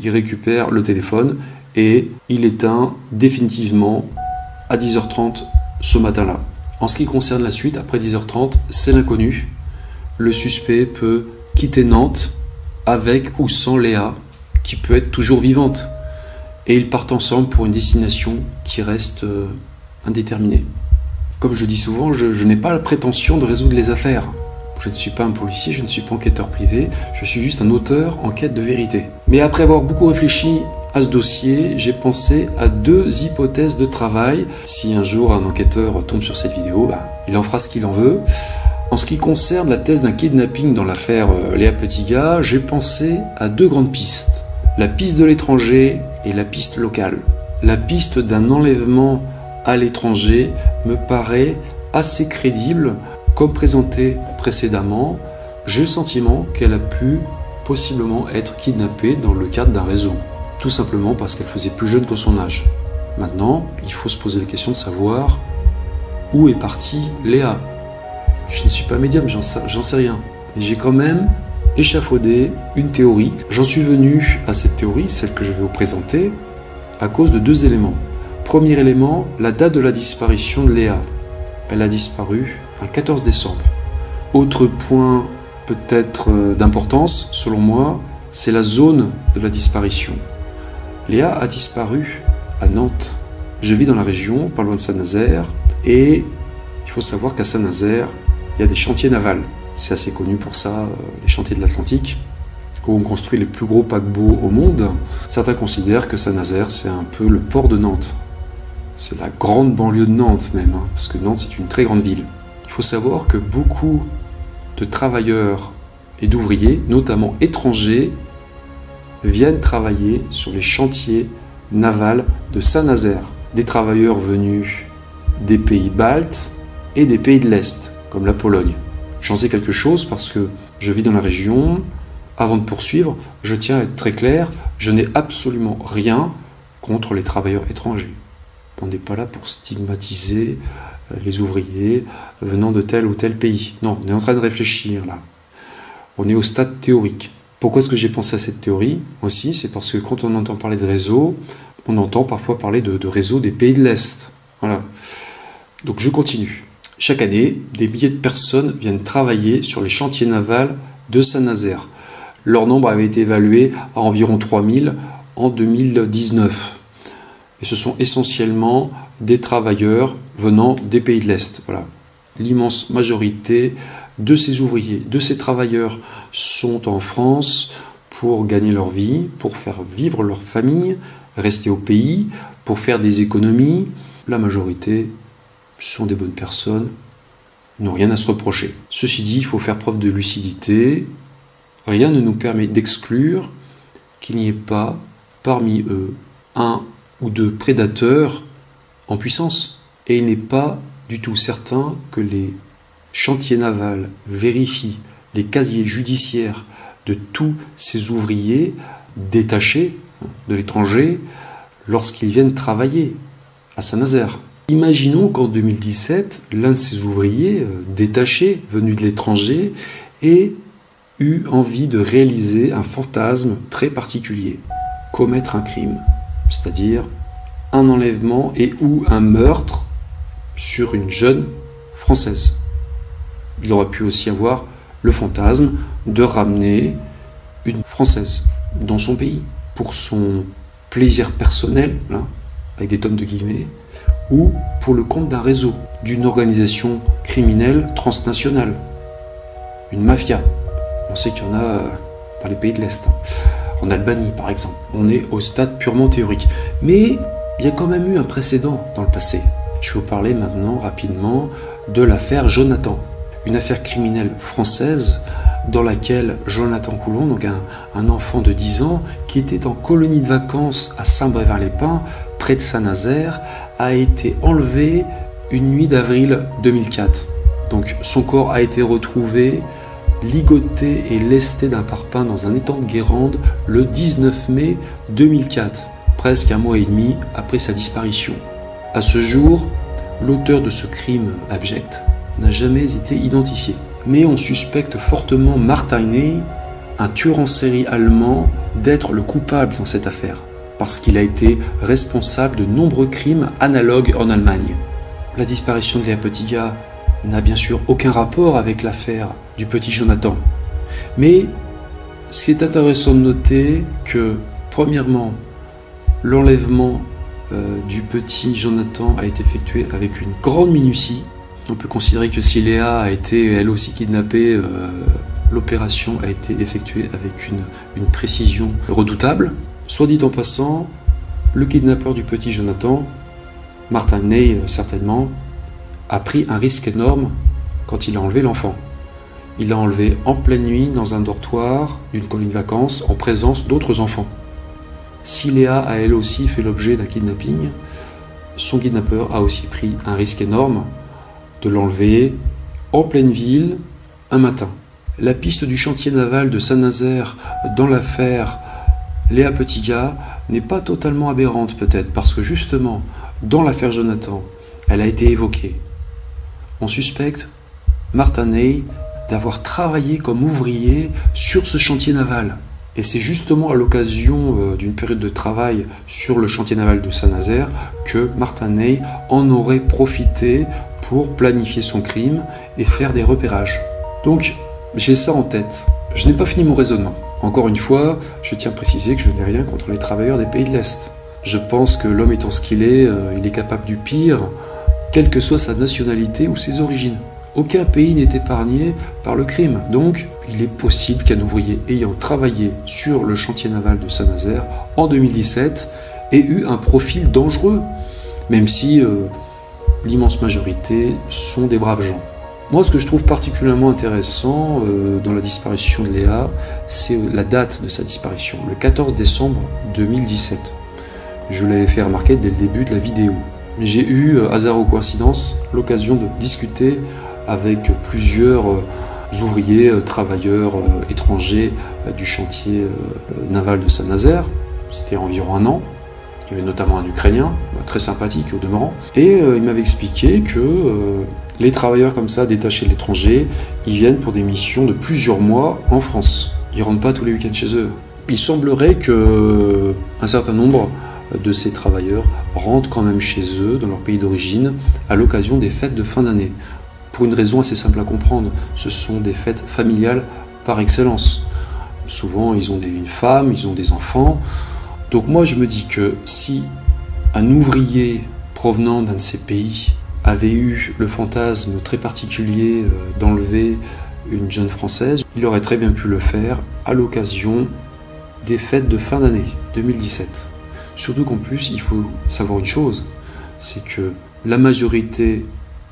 Il récupère le téléphone et il éteint définitivement à dix heures trente ce matin-là. En ce qui concerne la suite, après dix heures trente, c'est l'inconnu. Le suspect peut quitter Nantes avec ou sans Léa. qui peut être toujours vivante. Et ils partent ensemble pour une destination qui reste euh, indéterminée. Comme je dis souvent, je, je n'ai pas la prétention de résoudre les affaires. Je ne suis pas un policier, je ne suis pas enquêteur privé, je suis juste un auteur en quête de vérité. Mais après avoir beaucoup réfléchi à ce dossier, j'ai pensé à deux hypothèses de travail. Si un jour un enquêteur tombe sur cette vidéo, bah, il en fera ce qu'il en veut. En ce qui concerne la thèse d'un kidnapping dans l'affaire Léa Petitgas, j'ai pensé à deux grandes pistes. La piste de l'étranger et la piste locale. La piste d'un enlèvement à l'étranger me paraît assez crédible. Comme présenté précédemment, j'ai le sentiment qu'elle a pu possiblement être kidnappée dans le cadre d'un réseau, tout simplement parce qu'elle faisait plus jeune que son âge. Maintenant, il faut se poser la question de savoir où est partie Léa. Je ne suis pas médium, j'en sais, j'en sais rien. Mais j'ai quand même échafaudé une théorie. J'en suis venu à cette théorie, celle que je vais vous présenter, à cause de deux éléments. Premier élément, la date de la disparition de Léa. Elle a disparu un quatorze décembre. Autre point peut-être d'importance, selon moi, c'est la zone de la disparition. Léa a disparu à Nantes. Je vis dans la région, pas loin de Saint-Nazaire, et il faut savoir qu'à Saint-Nazaire, il y a des chantiers navals. C'est assez connu pour ça, les chantiers de l'Atlantique, où on construit les plus gros paquebots au monde. Certains considèrent que Saint-Nazaire, c'est un peu le port de Nantes. C'est la grande banlieue de Nantes même, hein, parce que Nantes, c'est une très grande ville. Il faut savoir que beaucoup de travailleurs et d'ouvriers, notamment étrangers, viennent travailler sur les chantiers navals de Saint-Nazaire. Des travailleurs venus des pays baltes et des pays de l'Est, comme la Pologne. J'en sais quelque chose parce que je vis dans la région. Avant de poursuivre, je tiens à être très clair, je n'ai absolument rien contre les travailleurs étrangers. On n'est pas là pour stigmatiser les ouvriers venant de tel ou tel pays. Non, on est en train de réfléchir là. On est au stade théorique. Pourquoi est-ce que j'ai pensé à cette théorie aussi? C'est parce que quand on entend parler de réseau, on entend parfois parler de, de réseau des pays de l'Est. Voilà. Donc je continue. Chaque année, des milliers de personnes viennent travailler sur les chantiers navals de Saint-Nazaire. Leur nombre avait été évalué à environ trois mille en deux mille dix-neuf. Et ce sont essentiellement des travailleurs venant des pays de l'Est. Voilà. L'immense majorité de ces ouvriers, de ces travailleurs sont en France pour gagner leur vie, pour faire vivre leur famille, rester au pays, pour faire des économies. La majorité sont des bonnes personnes, n'ont rien à se reprocher. Ceci dit, il faut faire preuve de lucidité. Rien ne nous permet d'exclure qu'il n'y ait pas parmi eux un ou de prédateurs en puissance. Et il n'est pas du tout certain que les chantiers navals vérifient les casiers judiciaires de tous ces ouvriers détachés de l'étranger lorsqu'ils viennent travailler à Saint-Nazaire. Imaginons qu'en deux mille dix-sept, l'un de ces ouvriers détachés, venus de l'étranger, ait eu envie de réaliser un fantasme très particulier, commettre un crime. C'est-à-dire un enlèvement et ou un meurtre sur une jeune Française. Il aurait pu aussi avoir le fantasme de ramener une Française dans son pays, pour son plaisir personnel, là, avec des tonnes de guillemets, ou pour le compte d'un réseau, d'une organisation criminelle transnationale, une mafia. On sait qu'il y en a dans les pays de l'Est. En Albanie, par exemple. On est au stade purement théorique. Mais il y a quand même eu un précédent dans le passé. Je vais vous parler maintenant rapidement de l'affaire Jonathan. Une affaire criminelle française dans laquelle Jonathan Coulon, donc un, un enfant de dix ans, qui était en colonie de vacances à Saint-Brevin-les-Pins, près de Saint-Nazaire, a été enlevé une nuit d'avril deux mille quatre. Donc son corps a été retrouvé ligoté et lesté d'un parpaing dans un étang de Guérande le dix-neuf mai deux mille quatre, presque un mois et demi après sa disparition. À ce jour, l'auteur de ce crime abject n'a jamais été identifié. Mais on suspecte fortement Martin Ney, un tueur en série allemand, d'être le coupable dans cette affaire, parce qu'il a été responsable de nombreux crimes analogues en Allemagne. La disparition de Léa Petitgas n'a bien sûr aucun rapport avec l'affaire du petit Jonathan. Mais Ce qui est intéressant de noter, que premièrement, l'enlèvement euh, du petit Jonathan a été effectué avec une grande minutie. On peut considérer que si Léa a été elle aussi kidnappée, euh, l'opération a été effectuée avec une, une précision redoutable. Soit dit en passant, le kidnappeur du petit Jonathan, Martin Ney euh, certainement, a pris un risque énorme quand il a enlevé l'enfant. Il l'a enlevé en pleine nuit dans un dortoir d'une colonie de vacances en présence d'autres enfants. Si Léa a elle aussi fait l'objet d'un kidnapping, son kidnappeur a aussi pris un risque énorme de l'enlever en pleine ville un matin. La piste du chantier naval de Saint-Nazaire dans l'affaire Léa Petitgas n'est pas totalement aberrante peut-être, parce que justement, dans l'affaire Jonathan, elle a été évoquée. On suspecte Martin Ney d'avoir travaillé comme ouvrier sur ce chantier naval. Et c'est justement à l'occasion d'une période de travail sur le chantier naval de Saint-Nazaire que Martin Ney en aurait profité pour planifier son crime et faire des repérages. Donc, j'ai ça en tête. Je n'ai pas fini mon raisonnement. Encore une fois, je tiens à préciser que je n'ai rien contre les travailleurs des pays de l'Est. Je pense que l'homme étant ce qu'il est, il est capable du pire, quelle que soit sa nationalité ou ses origines. Aucun pays n'est épargné par le crime, donc il est possible qu'un ouvrier ayant travaillé sur le chantier naval de Saint-Nazaire en deux mille dix-sept ait eu un profil dangereux, même si euh, l'immense majorité sont des braves gens. Moi, ce que je trouve particulièrement intéressant euh, dans la disparition de Léa, c'est la date de sa disparition, le quatorze décembre deux mille dix-sept. Je l'avais fait remarquer dès le début de la vidéo. J'ai eu, hasard ou coïncidence, l'occasion de discuter avec plusieurs ouvriers, travailleurs étrangers du chantier naval de Saint-Nazaire. C'était environ un an. Il y avait notamment un Ukrainien, très sympathique au demeurant. Et il m'avait expliqué que les travailleurs comme ça, détachés de l'étranger, ils viennent pour des missions de plusieurs mois en France. Ils ne rentrent pas tous les week-ends chez eux. Il semblerait qu'un certain nombre de ces travailleurs rentrent quand même chez eux, dans leur pays d'origine, à l'occasion des fêtes de fin d'année. Pour une raison assez simple à comprendre, ce sont des fêtes familiales par excellence. Souvent, ils ont des, une femme, ils ont des enfants. Donc moi, je me dis que si un ouvrier provenant d'un de ces pays avait eu le fantasme très particulier d'enlever une jeune Française, il aurait très bien pu le faire à l'occasion des fêtes de fin d'année deux mille dix-sept. Surtout qu'en plus, il faut savoir une chose, c'est que la majorité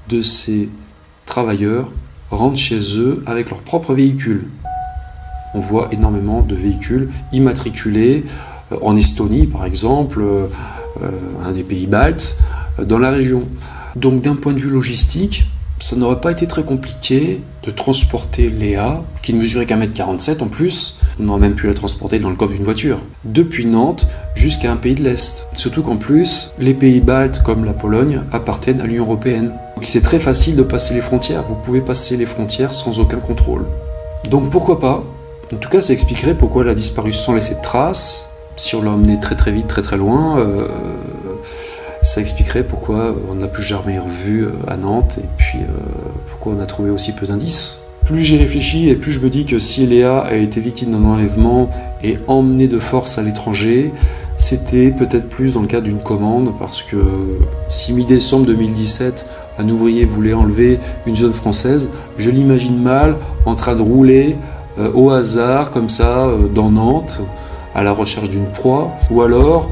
de ces travailleurs rentrent chez eux avec leur propre véhicule. On voit énormément de véhicules immatriculés en Estonie, par exemple, euh, un des pays baltes, dans la région. Donc d'un point de vue logistique, ça n'aurait pas été très compliqué de transporter Léa, qui ne mesurait qu'un mètre quarante-sept en plus. On aurait même pu la transporter dans le coffre d'une voiture, depuis Nantes jusqu'à un pays de l'Est. Surtout qu'en plus, les pays baltes comme la Pologne appartiennent à l'Union européenne. Donc c'est très facile de passer les frontières, vous pouvez passer les frontières sans aucun contrôle. Donc pourquoi pas? En tout cas, ça expliquerait pourquoi elle a disparu sans laisser de traces. Si on l'a emmenée très très vite, très très loin, euh... ça expliquerait pourquoi on n'a plus jamais revu à Nantes et puis euh, pourquoi on a trouvé aussi peu d'indices. Plus j'y réfléchis et plus je me dis que si Léa a été victime d'un enlèvement et emmenée de force à l'étranger, c'était peut-être plus dans le cadre d'une commande, parce que si mi-décembre deux mille dix-sept, un ouvrier voulait enlever une jeune Française, je l'imagine mal en train de rouler euh, au hasard comme ça euh, dans Nantes à la recherche d'une proie, ou alors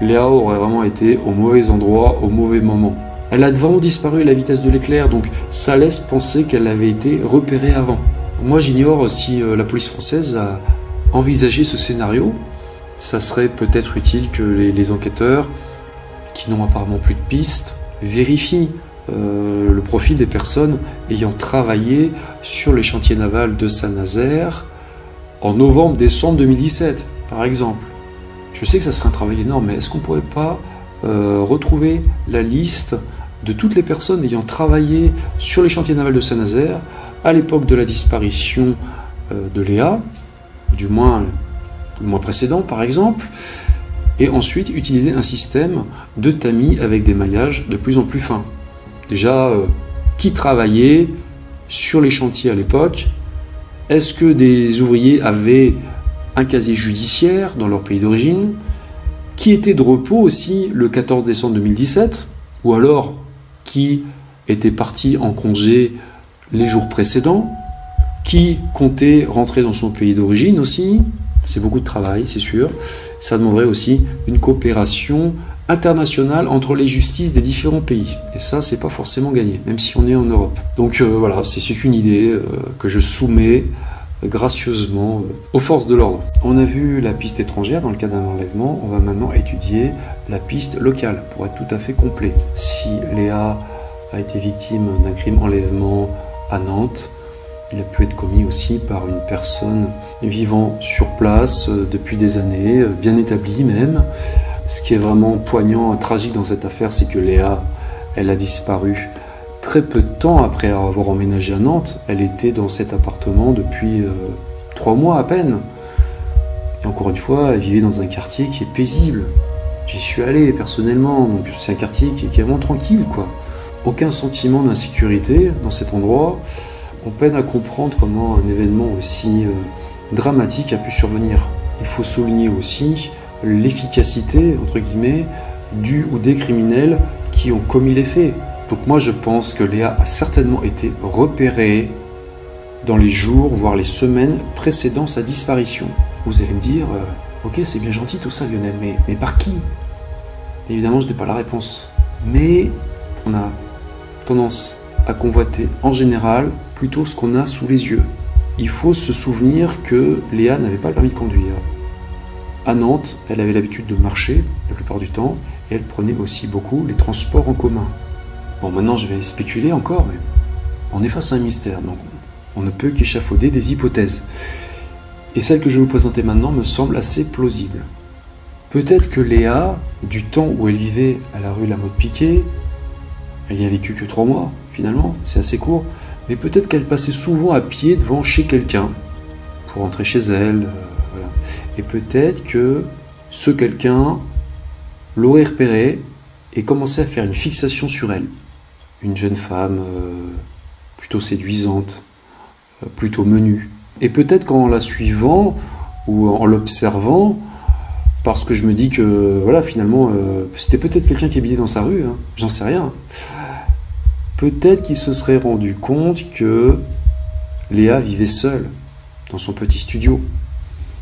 Léa aurait vraiment été au mauvais endroit, au mauvais moment. Elle a vraiment disparu à la vitesse de l'éclair, donc ça laisse penser qu'elle avait été repérée avant. Moi, j'ignore si la police française a envisagé ce scénario. Ça serait peut-être utile que les, les enquêteurs, qui n'ont apparemment plus de pistes, vérifient euh, le profil des personnes ayant travaillé sur les chantiers navals de Saint-Nazaire en novembre-décembre deux mille dix-sept, par exemple. Je sais que ça serait un travail énorme, mais est-ce qu'on ne pourrait pas euh, retrouver la liste de toutes les personnes ayant travaillé sur les chantiers navals de Saint-Nazaire à l'époque de la disparition euh, de Léa, du moins le mois précédent par exemple, et ensuite utiliser un système de tamis avec des maillages de plus en plus fins. Déjà, euh, qui travaillait sur les chantiers à l'époque? Est-ce que des ouvriers avaient un casier judiciaire dans leur pays d'origine, qui était de repos aussi le quatorze décembre deux mille dix-sept, ou alors qui était parti en congé les jours précédents, qui comptait rentrer dans son pays d'origine aussi? C'est beaucoup de travail, c'est sûr. Ça demanderait aussi une coopération internationale entre les justices des différents pays. Et ça, c'est pas forcément gagné, même si on est en Europe. Donc euh, voilà, c'est une idée euh, que je soumets gracieusement euh, aux forces de l'ordre. On a vu la piste étrangère dans le cas d'un enlèvement. On va maintenant étudier la piste locale pour être tout à fait complet. Si Léa a été victime d'un crime enlèvement à Nantes, il a pu être commis aussi par une personne vivant sur place depuis des années, bien établie même. Ce qui est vraiment poignant et tragique dans cette affaire, c'est que Léa, elle a disparu très peu de temps après avoir emménagé à Nantes. Elle était dans cet appartement depuis euh, trois mois à peine. Et encore une fois, elle vivait dans un quartier qui est paisible. J'y suis allé personnellement, donc c'est un quartier qui est, qui est vraiment tranquille, quoi. Aucun sentiment d'insécurité dans cet endroit. On peine à comprendre comment un événement aussi euh, dramatique a pu survenir. Il faut souligner aussi l'efficacité, entre guillemets, du ou des criminels qui ont commis les faits. Donc moi je pense que Léa a certainement été repérée dans les jours, voire les semaines précédant sa disparition. Vous allez me dire, euh, ok c'est bien gentil tout ça Lionel, mais, mais par qui? Évidemment je n'ai pas la réponse. Mais on a tendance à convoiter en général plutôt ce qu'on a sous les yeux. Il faut se souvenir que Léa n'avait pas le permis de conduire. À Nantes, elle avait l'habitude de marcher la plupart du temps et elle prenait aussi beaucoup les transports en commun. Bon, maintenant je vais spéculer encore, mais on est face à un mystère, donc on ne peut qu'échafauder des hypothèses. Et celle que je vais vous présenter maintenant me semble assez plausible. Peut-être que Léa, du temps où elle vivait à la rue La Motte-Picquet, elle n'y a vécu que trois mois, finalement, c'est assez court, mais peut-être qu'elle passait souvent à pied devant chez quelqu'un pour rentrer chez elle, euh, voilà. Et peut-être que ce quelqu'un l'aurait repérée et commençait à faire une fixation sur elle. Une jeune femme euh, plutôt séduisante, euh, plutôt menue. Et peut-être qu'en la suivant ou en l'observant, parce que je me dis que, voilà, finalement, euh, c'était peut-être quelqu'un qui habitait dans sa rue, hein, j'en sais rien. Peut-être qu'il se serait rendu compte que Léa vivait seule, dans son petit studio.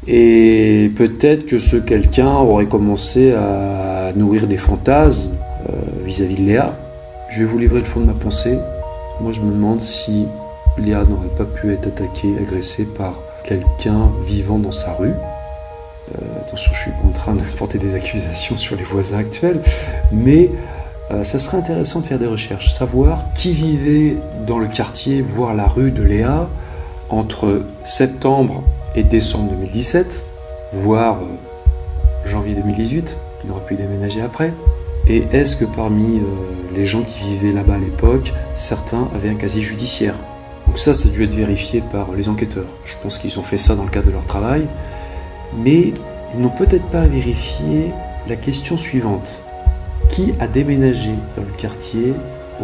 Et peut-être que ce quelqu'un aurait commencé à nourrir des fantasmes euh, vis-à-vis de Léa. Je vais vous livrer le fond de ma pensée. Moi, je me demande si Léa n'aurait pas pu être attaquée, agressée par quelqu'un vivant dans sa rue. Euh, attention, je suis en train de porter des accusations sur les voisins actuels, mais euh, ça serait intéressant de faire des recherches, savoir qui vivait dans le quartier, voire la rue de Léa, entre septembre et décembre deux mille dix-sept, voire euh, janvier deux mille dix-huit, il aurait pu déménager après. Et est-ce que parmi euh, les gens qui vivaient là-bas à l'époque, certains avaient un casier judiciaire? Donc ça, ça a dû être vérifié par les enquêteurs. Je pense qu'ils ont fait ça dans le cadre de leur travail. Mais ils n'ont peut-être pas vérifié la question suivante. Qui a déménagé dans le quartier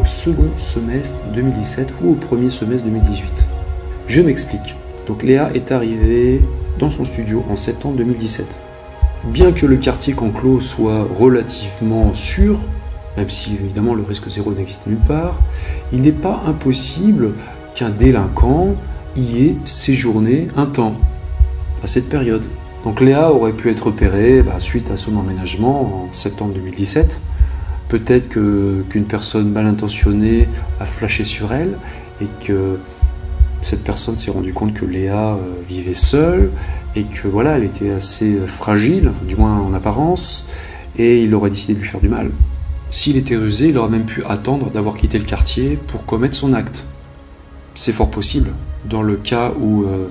au second semestre deux mille dix-sept ou au premier semestre deux mille dix-huit? Je m'explique. Donc Léa est arrivée dans son studio en septembre deux mille dix-sept. Bien que le quartier Canclaux soit relativement sûr, même si évidemment le risque zéro n'existe nulle part, il n'est pas impossible qu'un délinquant y ait séjourné un temps à cette période. Donc Léa aurait pu être repérée bah, suite à son emménagement en septembre deux mille dix-sept. Peut-être que qu'une personne mal intentionnée a flashé sur elle et que cette personne s'est rendue compte que Léa euh, vivait seule et que voilà, elle était assez fragile, du moins en apparence, et il aurait décidé de lui faire du mal. S'il était rusé, il aurait même pu attendre d'avoir quitté le quartier pour commettre son acte. C'est fort possible. Dans le cas où Euh,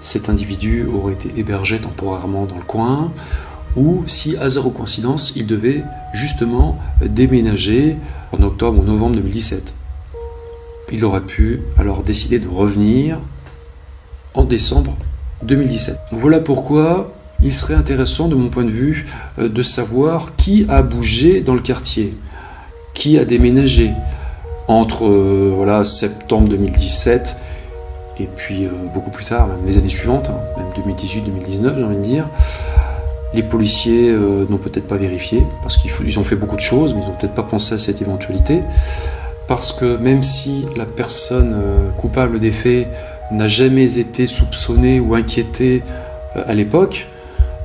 cet individu aurait été hébergé temporairement dans le coin, ou si, hasard ou coïncidence, il devait justement déménager en octobre ou novembre deux mille dix-sept. Il aurait pu alors décider de revenir en décembre deux mille dix-sept. Voilà pourquoi il serait intéressant, de mon point de vue, de savoir qui a bougé dans le quartier, qui a déménagé entre euh, voilà, septembre deux mille dix-sept Et puis euh, beaucoup plus tard, même les années suivantes, hein, même deux mille dix-huit deux mille dix-neuf, j'ai envie de dire, les policiers euh, n'ont peut-être pas vérifié, parce qu'ils ont fait beaucoup de choses, mais ils n'ont peut-être pas pensé à cette éventualité, parce que même si la personne euh, coupable des faits n'a jamais été soupçonnée ou inquiétée euh, à l'époque,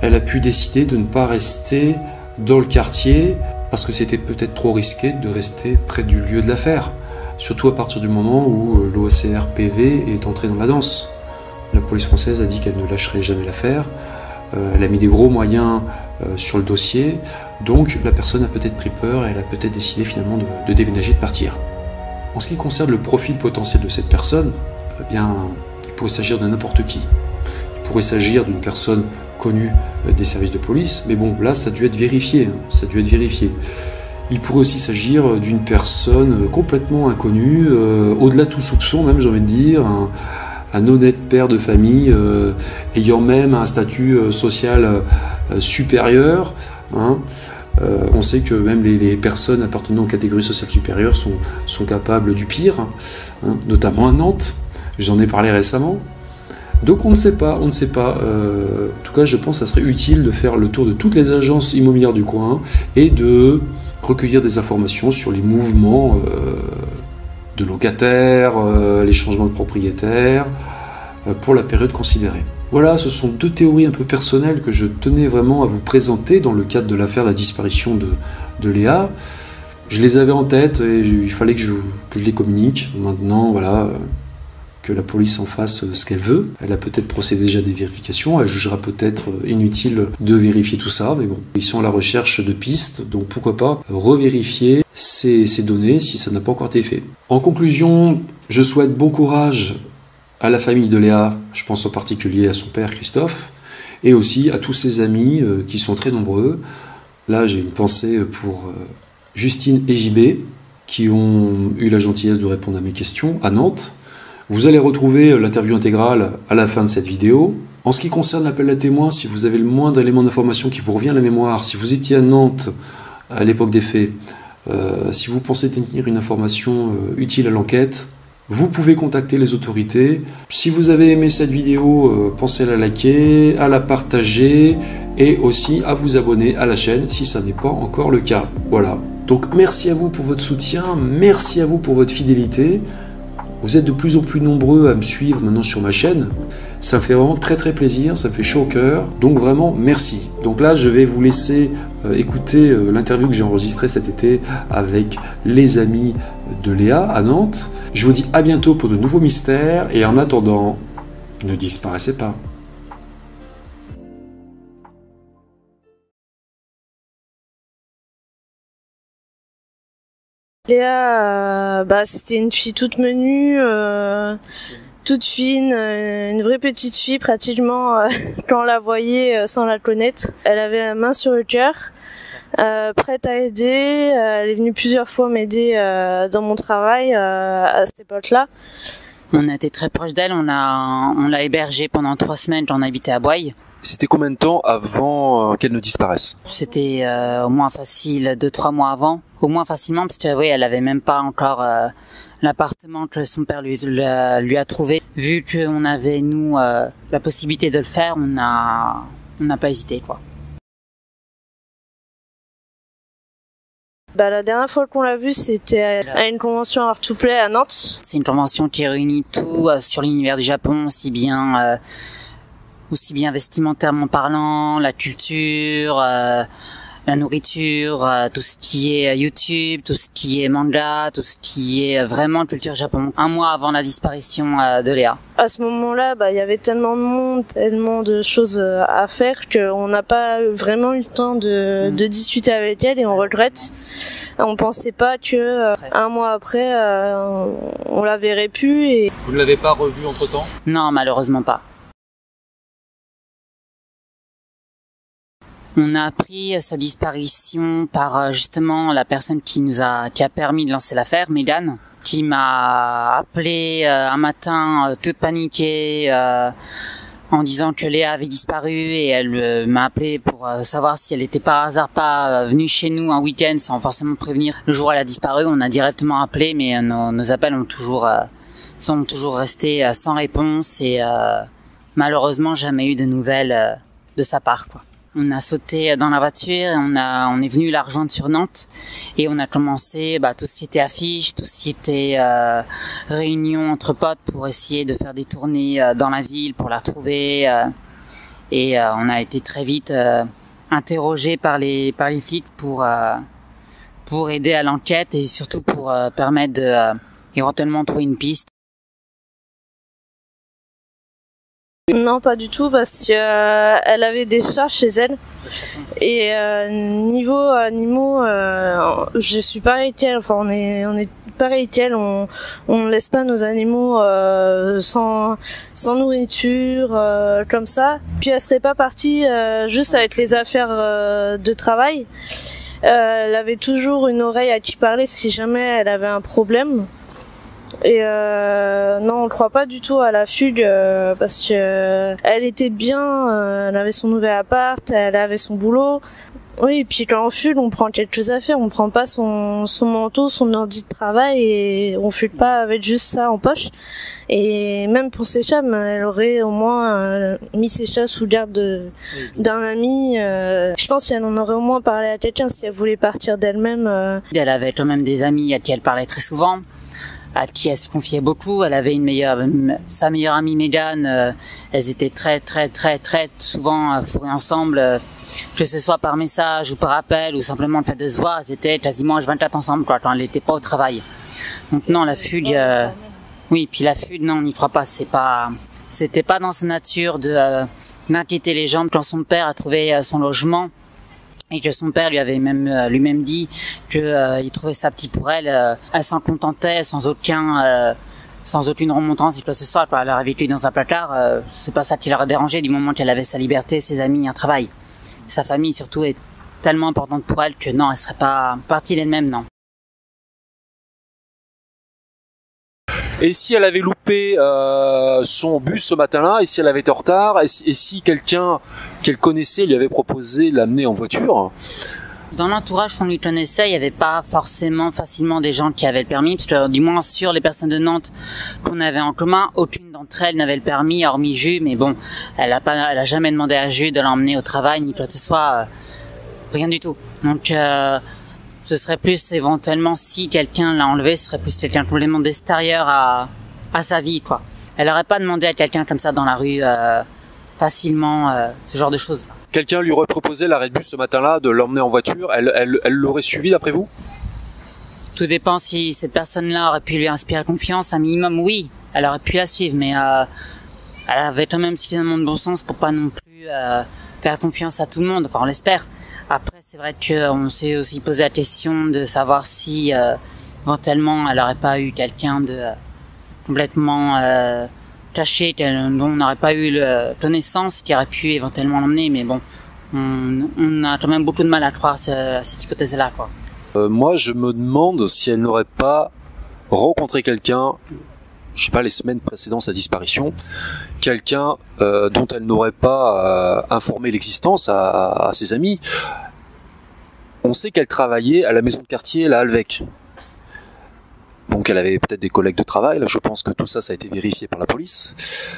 elle a pu décider de ne pas rester dans le quartier, parce que c'était peut-être trop risqué de rester près du lieu de l'affaire. Surtout à partir du moment où l'O C R P V est entré dans la danse. La police française a dit qu'elle ne lâcherait jamais l'affaire. Euh, elle a mis des gros moyens euh, sur le dossier. Donc la personne a peut-être pris peur et elle a peut-être décidé finalement de, de déménager, de partir. En ce qui concerne le profil potentiel de cette personne, eh bien, il pourrait s'agir de n'importe qui. Il pourrait s'agir d'une personne connue euh, des services de police. Mais bon, là, ça a dû être vérifié. Hein, ça a dû être vérifié. Il pourrait aussi s'agir d'une personne complètement inconnue, euh, au-delà de tout soupçon même, j'ai envie de dire, un, un honnête père de famille, euh, ayant même un statut social euh, supérieur. Hein. Euh, on sait que même les, les personnes appartenant aux catégories sociales supérieures sont, sont capables du pire, hein, notamment à Nantes, j'en ai parlé récemment. Donc on ne sait pas, on ne sait pas. Euh, en tout cas, je pense que ça serait utile de faire le tour de toutes les agences immobilières du coin et de recueillir des informations sur les mouvements euh, de locataires, euh, les changements de propriétaires, euh, pour la période considérée. Voilà, ce sont deux théories un peu personnelles que je tenais vraiment à vous présenter dans le cadre de l'affaire de la disparition de, de Léa. Je les avais en tête et je, il fallait que je, que je les communique. Maintenant, voilà... Euh, que la police en fasse ce qu'elle veut. Elle a peut-être procédé déjà à des vérifications, elle jugera peut-être inutile de vérifier tout ça, mais bon, ils sont à la recherche de pistes, donc pourquoi pas revérifier ces, ces données si ça n'a pas encore été fait. En conclusion, je souhaite bon courage à la famille de Léa, je pense en particulier à son père Christophe, et aussi à tous ses amis euh, qui sont très nombreux. Là, j'ai une pensée pour euh, Justine et Jibé, qui ont eu la gentillesse de répondre à mes questions à Nantes. Vous allez retrouver l'interview intégrale à la fin de cette vidéo. En ce qui concerne l'appel à témoins, si vous avez le moindre élément d'information qui vous revient à la mémoire, si vous étiez à Nantes à l'époque des faits, euh, si vous pensez tenir une information euh, utile à l'enquête, vous pouvez contacter les autorités. Si vous avez aimé cette vidéo, euh, pensez à la liker, à la partager et aussi à vous abonner à la chaîne si ça n'est pas encore le cas. Voilà. Donc merci à vous pour votre soutien, merci à vous pour votre fidélité. Vous êtes de plus en plus nombreux à me suivre maintenant sur ma chaîne. Ça me fait vraiment très très plaisir, ça me fait chaud au cœur. Donc vraiment, merci. Donc là, je vais vous laisser euh, écouter euh, l'interview que j'ai enregistrée cet été avec les amis de Léa à Nantes. Je vous dis à bientôt pour de nouveaux mystères. Et en attendant, ne disparaissez pas. Léa, bah, c'était une fille toute menue, euh, toute fine, une vraie petite fille pratiquement, euh, quand on la voyait euh, sans la connaître. Elle avait la main sur le cœur, euh, prête à aider, elle est venue plusieurs fois m'aider euh, dans mon travail euh, à cette époque-là. On a été très proche d'elle, on l'a on l'a hébergée pendant trois semaines quand on habitait à Bouaille. C'était combien de temps avant qu'elle ne disparaisse? C'était euh, au moins facile deux trois mois avant. Au moins facilement parce que oui, elle avait même pas encore euh, l'appartement que son père lui, lui, a, lui a trouvé. Vu qu'on avait nous euh, la possibilité de le faire, on a on n'a pas hésité quoi. Bah, la dernière fois qu'on l'a vue, c'était à une convention Art to Play à Nantes. C'est une convention qui réunit tout euh, sur l'univers du Japon, si bien euh, aussi bien vestimentairement parlant, la culture, euh, la nourriture, euh, tout ce qui est YouTube, tout ce qui est manga, tout ce qui est vraiment culture japonaise. Un mois avant la disparition euh, de Léa. À ce moment-là, bah, il y avait tellement de monde, tellement de choses à faire qu'on n'a pas vraiment eu le temps de, mmh. de discuter avec elle et on regrette. On pensait pas que euh, un mois après, euh, on la verrait plus. Et... Vous ne l'avez pas revue entre-temps? Non, malheureusement pas. On a appris sa disparition par justement la personne qui nous a qui a permis de lancer l'affaire, Mégane, qui m'a appelé euh, un matin euh, toute paniquée euh, en disant que Léa avait disparu et elle euh, m'a appelé pour euh, savoir si elle était par hasard pas euh, venue chez nous un week-end sans forcément prévenir. Le jour où elle a disparu, on a directement appelé, mais nos, nos appels ont toujours euh, semble toujours rester euh, sans réponse et euh, malheureusement jamais eu de nouvelles euh, de sa part, quoi. On a sauté dans la voiture, et on a, on est venu la rejoindre sur Nantes et on a commencé bah, tout ce qui était affiches, tout ce qui était euh, réunions entre potes pour essayer de faire des tournées euh, dans la ville pour la retrouver euh, et euh, on a été très vite euh, interrogés par les par les flics pour euh, pour aider à l'enquête et surtout pour euh, permettre de euh, éventuellement trouver une piste. Non, pas du tout, parce que euh, elle avait des chats chez elle et euh, niveau animaux, euh, je suis pareil qu'elle. Enfin, on est on est pareil qu'elle. On on laisse pas nos animaux euh, sans sans nourriture euh, comme ça. Puis elle serait pas partie euh, juste avec les affaires euh, de travail. Euh, elle avait toujours une oreille à qui parler si jamais elle avait un problème. Et euh, non, on ne croit pas du tout à la fugue euh, parce que euh, elle était bien, euh, elle avait son nouvel appart, elle avait son boulot. Oui, et puis quand on fugue, on prend quelques affaires, on prend pas son, son manteau, son ordi de travail et on fugue pas avec juste ça en poche. Et même pour ses chats, elle aurait au moins euh, mis ses chats sous garde d'un ami. Euh, je pense qu'elle en aurait au moins parlé à quelqu'un si elle voulait partir d'elle-même. Euh. Elle avait quand même des amis à qui elle parlait très souvent, à qui elle se confiait beaucoup. Elle avait une meilleure, sa meilleure amie Mégane, euh, elles étaient très très très très souvent euh, fourrées ensemble, euh, que ce soit par message ou par appel ou simplement le fait de se voir, elles étaient quasiment vingt-quatre ensemble quoi, quand elles n'étaient pas au travail. Donc non, la fugue, euh, oui, puis la fugue, non, on n'y croit pas, c'est pas, c'était pas dans sa nature de euh, d'inquiéter les gens quand son père a trouvé euh, son logement. Et que son père lui avait même euh, lui-même dit que euh, il trouvait ça petit pour elle, euh, elle s'en contentait sans aucun, euh, sans aucune remontance et quoi que ce soit. Quoi. Elle aurait vécu dans un placard, euh, c'est pas ça qui l'aurait dérangé du moment qu'elle avait sa liberté, ses amis, un travail. Sa famille surtout est tellement importante pour elle que non, elle serait pas partie d'elle-même, non. Et si elle avait loupé euh, son bus ce matin-là, et si elle avait été en retard, et si, si quelqu'un qu'elle connaissait lui avait proposé de l'amener en voiture? Dans l'entourage qu'on lui connaissait, il n'y avait pas forcément facilement des gens qui avaient le permis, parce que du moins sur les personnes de Nantes qu'on avait en commun, aucune d'entre elles n'avait le permis, hormis Jules, mais bon, elle n'a pas, elle a jamais demandé à Jules de l'emmener au travail, ni quoi que ce soit, euh, rien du tout. Donc... Euh, ce serait plus éventuellement, si quelqu'un l'a enlevé, ce serait plus quelqu'un complètement d'extérieur à, à sa vie, quoi. Elle n'aurait pas demandé à quelqu'un comme ça dans la rue euh, facilement, euh, ce genre de choses. Quelqu'un lui aurait proposé l'arrêt de bus ce matin-là de l'emmener en voiture, elle elle, elle l'aurait suivi d'après vous? Tout dépend si cette personne-là aurait pu lui inspirer confiance, un minimum oui, elle aurait pu la suivre, mais euh, elle avait quand même suffisamment de bon sens pour pas non plus euh, faire confiance à tout le monde, enfin on l'espère. Après, c'est vrai qu'on s'est aussi posé la question de savoir si euh, éventuellement elle n'aurait pas eu quelqu'un de euh, complètement euh, caché, dont on n'aurait pas eu le connaissance qui aurait pu éventuellement l'emmener. Mais bon, on, on a quand même beaucoup de mal à croire ce, à cette hypothèse-là. Euh, moi, je me demande si elle n'aurait pas rencontré quelqu'un, je ne sais pas, les semaines précédant sa disparition, quelqu'un euh, dont elle n'aurait pas euh, informé l'existence à, à, à ses amis. On sait qu'elle travaillait à la maison de quartier, la Halvêque. Donc elle avait peut-être des collègues de travail, là je pense que tout ça, ça a été vérifié par la police.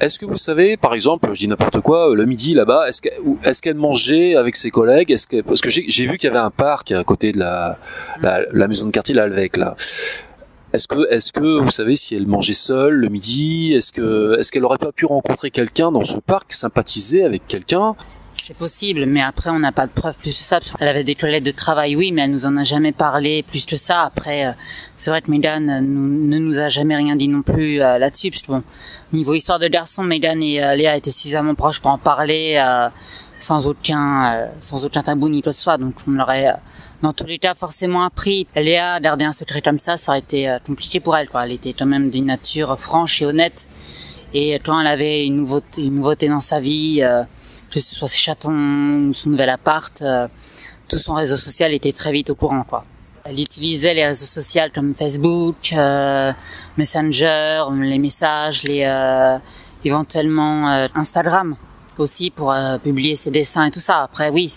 Est-ce que vous savez, par exemple, je dis n'importe quoi, le midi là-bas, est-ce qu'elle est qu'elle mangeait avec ses collègues? Est-ce que, parce que j'ai vu qu'il y avait un parc à côté de la, la, la maison de quartier, la Halvêque, là. Est-ce que, est-ce que vous savez si elle mangeait seule le midi? Est-ce que, est-ce qu'elle aurait pas pu rencontrer quelqu'un dans ce parc, sympathiser avec quelqu'un? C'est possible, mais après on n'a pas de preuves plus que ça. Elle avait des collègues de travail, oui, mais elle nous en a jamais parlé plus que ça. Après, c'est vrai que Mégane ne nous a jamais rien dit non plus euh, là-dessus. Parce que bon, niveau histoire de garçon, Mégane et euh, Léa étaient suffisamment proches pour en parler euh, sans aucun, euh, sans aucun tabou ni quoi que ce soit. Donc on l'aurait. Euh, Dans tous les cas, forcément appris. Léa, garder un secret comme ça, ça aurait été compliqué pour elle, quoi. Elle était quand même d'une nature franche et honnête. Et quand elle avait une nouveauté, une nouveauté dans sa vie, euh, que ce soit ses chatons ou son nouvel appart, euh, tout son réseau social était très vite au courant, quoi. Elle utilisait les réseaux sociaux comme Facebook, euh, Messenger, les messages, les euh, éventuellement euh, Instagram aussi pour euh, publier ses dessins et tout ça. Après, oui.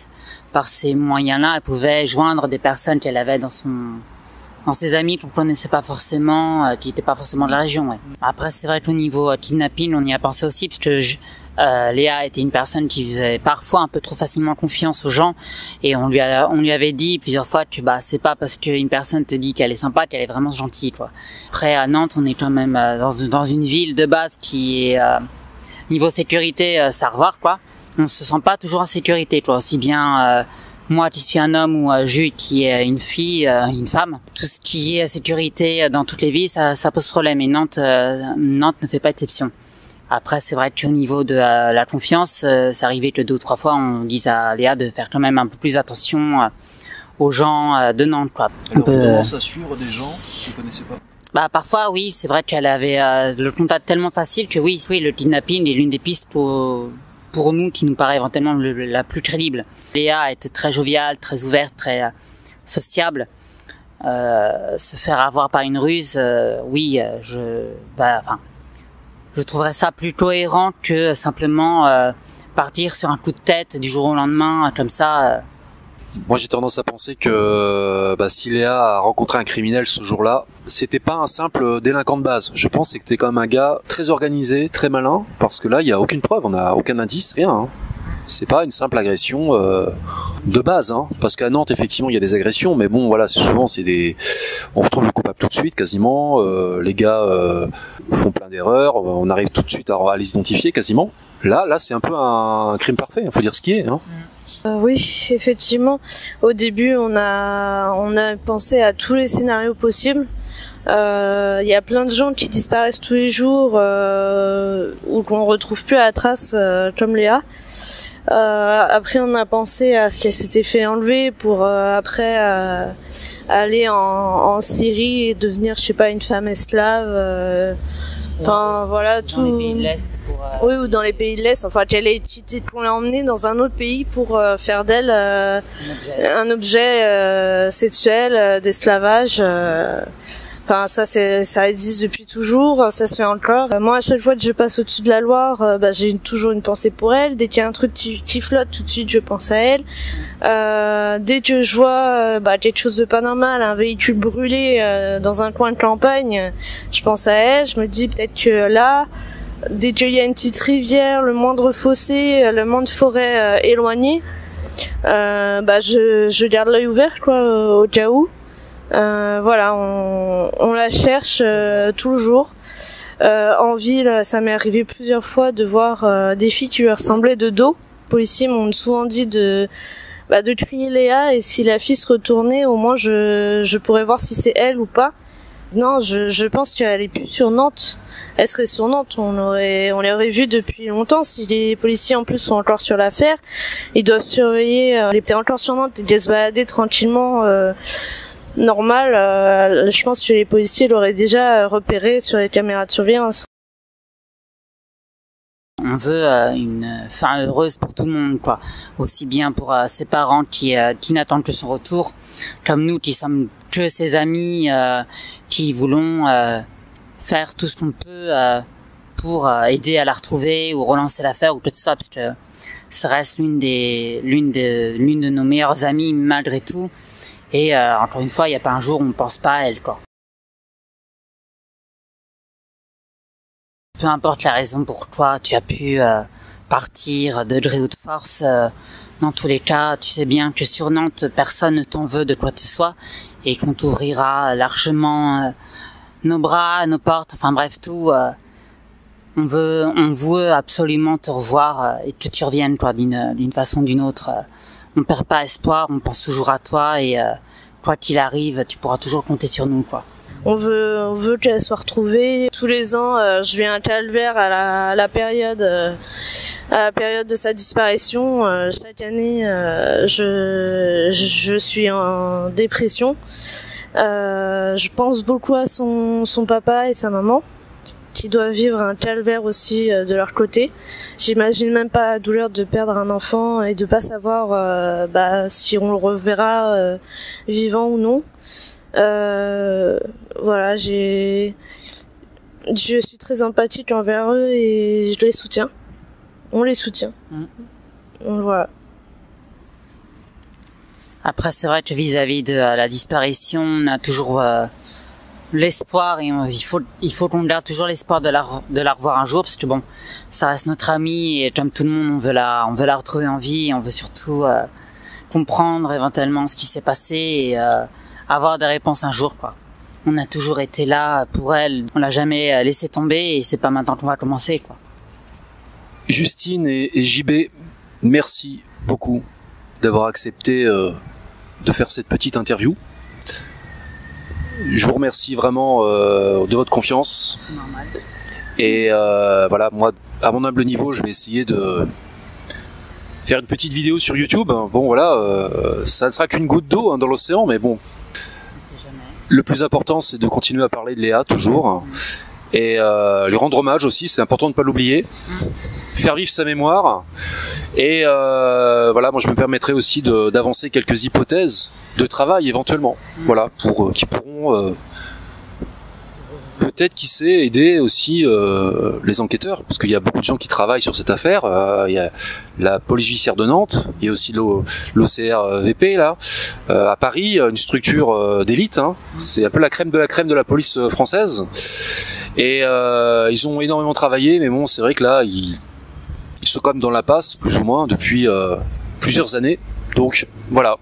Par ces moyens-là, elle pouvait joindre des personnes qu'elle avait dans son dans ses amis qu'on connaissait pas forcément, euh, qui n'étaient pas forcément de la région. Ouais. Après, c'est vrai qu'au niveau euh, kidnapping, on y a pensé aussi, parce que je, euh, Léa était une personne qui faisait parfois un peu trop facilement confiance aux gens, et on lui, a, on lui avait dit plusieurs fois que bah c'est pas parce qu'une personne te dit qu'elle est sympa qu'elle est vraiment gentille, quoi. Après, à Nantes, on est quand même euh, dans, dans une ville de base qui est euh, niveau sécurité, euh, ça revoir, quoi. On se sent pas toujours en sécurité, quoi, aussi bien. Euh, Moi qui suis un homme ou euh, Jules qui est une fille, euh, une femme, tout ce qui est sécurité dans toutes les villes, ça, ça pose problème. Et Nantes, euh, Nantes ne fait pas exception. Après, c'est vrai qu'au niveau de euh, la confiance, euh, ça arrivait que deux ou trois fois, on disait à Léa de faire quand même un peu plus attention euh, aux gens euh, de Nantes, quoi. Alors, peu, comment s'assure des gens qui ne connaissaient pas? Bah parfois, oui, c'est vrai qu'elle avait euh, le contact tellement facile que oui, oui, le kidnapping est l'une des pistes pour. pour nous, qui nous paraît éventuellement le, la plus crédible. Léa était très joviale, très ouverte, très euh, sociable. Euh, se faire avoir par une ruse, euh, oui, euh, je, bah, enfin, je trouverais ça plus cohérent que simplement euh, partir sur un coup de tête du jour au lendemain, comme ça. Euh. Moi, j'ai tendance à penser que bah, si Léa a rencontré un criminel ce jour-là, c'était pas un simple délinquant de base. Je pense que c'était quand même un gars très organisé, très malin, parce que là, il n'y a aucune preuve, on n'a aucun indice, rien. Hein. C'est pas une simple agression euh, de base, hein. Parce qu'à Nantes, effectivement, il y a des agressions, mais bon, voilà, souvent, c'est des, on retrouve le coupable tout de suite, quasiment. Euh, les gars euh, font plein d'erreurs, on arrive tout de suite à, à les identifier, quasiment. Là, là, c'est un peu un crime parfait. Il faut dire ce qui est. Hein. Euh, oui, effectivement. Au début, on a, on a pensé à tous les scénarios possibles. Il euh, y a plein de gens qui disparaissent tous les jours euh, ou qu'on retrouve plus à la trace, euh, comme Léa. Euh, après, on a pensé à ce qu'elle s'était fait enlever pour euh, après euh, aller en, en Syrie et devenir, je sais pas, une femme esclave. Enfin, euh, voilà, tout. Pour, euh... oui, ou dans les pays de l'Est, enfin qu'elle ait quitté, qu'on l'ait emmenée dans un autre pays pour euh, faire d'elle euh, un objet euh, sexuel, euh, d'esclavage. Euh... Enfin, ça, c'est, ça existe depuis toujours, ça se fait encore. Euh, moi, à chaque fois que je passe au-dessus de la Loire, euh, bah, j'ai une, toujours une pensée pour elle. Dès qu'il y a un truc qui, qui flotte, tout de suite, je pense à elle. Euh, dès que je vois euh, bah, quelque chose de pas normal, un véhicule brûlé euh, dans un coin de campagne, je pense à elle. Je me dis peut-être que là... Dès qu'il y a une petite rivière, le moindre fossé, le moindre forêt euh, éloignée, euh, bah je, je garde l'œil ouvert, quoi, au cas où. Euh, voilà, on, on la cherche euh, tout le jour. Euh, en ville, ça m'est arrivé plusieurs fois de voir euh, des filles qui lui ressemblaient de dos. Les policiers m'ont souvent dit de, bah, de crier Léa, et si la fille se retournait, au moins je, je pourrais voir si c'est elle ou pas. Non, je, je pense qu'elle est plus sur Nantes. Elle serait sur Nantes, on aurait, on l'aurait vu depuis longtemps. Si les policiers en plus sont encore sur l'affaire, ils doivent surveiller. Elle était encore sur Nantes, ils devaient se balader tranquillement, euh, normal. Euh, je pense que les policiers l'auraient déjà repéré sur les caméras de surveillance. On veut euh, une fin heureuse pour tout le monde, quoi. Aussi bien pour euh, ses parents qui, euh, qui n'attendent que son retour, comme nous qui sommes que ses amis, euh, qui voulons euh, faire tout ce qu'on peut euh, pour euh, aider à la retrouver ou relancer l'affaire ou tout ça, parce que ça reste l'une des, l'une de, l'une de nos meilleures amies malgré tout. Et euh, encore une fois, il n'y a pas un jour où on ne pense pas à elle, quoi. Peu importe la raison pourquoi tu as pu euh, partir de gré ou de force, euh, dans tous les cas, tu sais bien que sur Nantes, personne ne t'en veut de quoi que ce soit et qu'on t'ouvrira largement euh, nos bras, nos portes, enfin bref, tout. Euh, on veut, on veut absolument te revoir euh, et que tu reviennes, quoi, d'une, d'une façon ou d'une autre. Euh, on perd pas espoir, on pense toujours à toi et euh, quoi qu'il arrive, tu pourras toujours compter sur nous, quoi. On veut, on veut qu'elle soit retrouvée. Tous les ans, euh, je vais à un calvaire à la, à la période, euh, à la période de sa disparition. Euh, chaque année, euh, je, je suis en dépression. Euh, je pense beaucoup à son, son papa et sa maman, qui doivent vivre un calvaire aussi euh, de leur côté. J'imagine même pas la douleur de perdre un enfant et de pas savoir euh, bah, si on le reverra euh, vivant ou non. Euh, voilà, j'ai, je suis très empathique envers eux et je les soutiens. On les soutient. Mmh. Voilà. Après, c'est vrai que vis-à-vis de la disparition, on a toujours euh, l'espoir, et on, il faut, il faut qu'on garde toujours l'espoir de la, de la revoir un jour, parce que bon, ça reste notre amie, et comme tout le monde, on veut la, on veut la retrouver en vie, et on veut surtout euh, comprendre éventuellement ce qui s'est passé, et euh, avoir des réponses un jour, quoi. On a toujours été là pour elle, on l'a jamais laissé tomber, et c'est pas maintenant qu'on va commencer, quoi. Justine et, et Jibé, merci beaucoup d'avoir accepté euh, de faire cette petite interview. Je vous remercie vraiment euh, de votre confiance. Normal. Et euh, voilà, moi, à mon humble niveau, je vais essayer de faire une petite vidéo sur YouTube. Bon, voilà, euh, ça ne sera qu'une goutte d'eau hein, dans l'océan, mais bon. Le plus important, c'est de continuer à parler de Léa, toujours. Mmh. Et euh, lui rendre hommage aussi, c'est important de ne pas l'oublier. Mmh. Faire vivre sa mémoire. Et euh, voilà, moi je me permettrai aussi d'avancer quelques hypothèses de travail éventuellement. Mmh. Voilà, pour, euh, qui pourront euh, peut-être, qui sait, aider aussi euh, les enquêteurs. Parce qu'il y a beaucoup de gens qui travaillent sur cette affaire. Euh, il y a la police judiciaire de Nantes, il y a aussi l'O C R V P là, euh, à Paris, une structure euh, d'élite. Hein. C'est un peu la crème de la crème de la police française. Et euh, ils ont énormément travaillé, mais bon, c'est vrai que là, ils, ils sont quand même dans la passe, plus ou moins, depuis euh, plusieurs années. Donc voilà,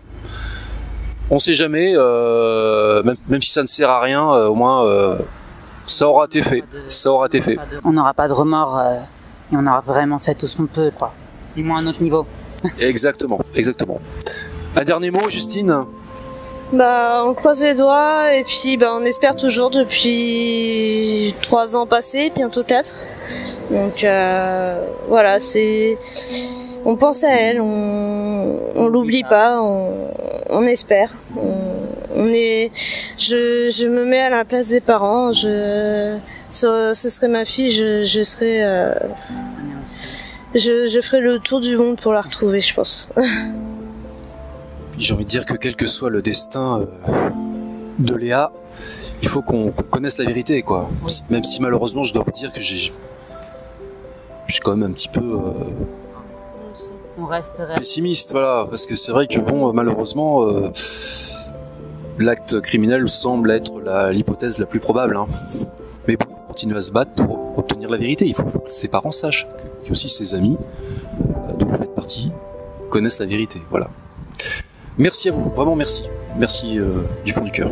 on sait jamais, euh, même, même si ça ne sert à rien, euh, au moins, euh, ça aura été fait. Ça aura été fait. On n'aura pas de remords, euh, et on aura vraiment fait tout ce qu'on peut, quoi. Du moins à notre niveau. Exactement, exactement. Un dernier mot, Justine ? Bah, on croise les doigts et puis bah, on espère toujours depuis trois ans passés, bientôt quatre. Donc euh, voilà, c'est, on pense à elle, on, on l'oublie pas, on, on espère. On, on est, je, je me mets à la place des parents. Je, ce, ce serait ma fille, je, je serais, euh, je, je ferai le tour du monde pour la retrouver, je pense. J'ai envie de dire que quel que soit le destin de Léa, il faut qu'on connaisse la vérité, quoi. Même si malheureusement je dois vous dire que j'ai, je suis quand même un petit peu euh, on resterait pessimiste, voilà, parce que c'est vrai que bon, malheureusement, euh, l'acte criminel semble être l'hypothèse la, la plus probable. Hein. Mais bon, il faut continuer à se battre pour obtenir la vérité. Il faut que ses parents sachent, que, que aussi ses amis, euh, dont vous faites partie, connaissent la vérité, voilà. Merci à vous, vraiment merci. Merci euh, du fond du cœur.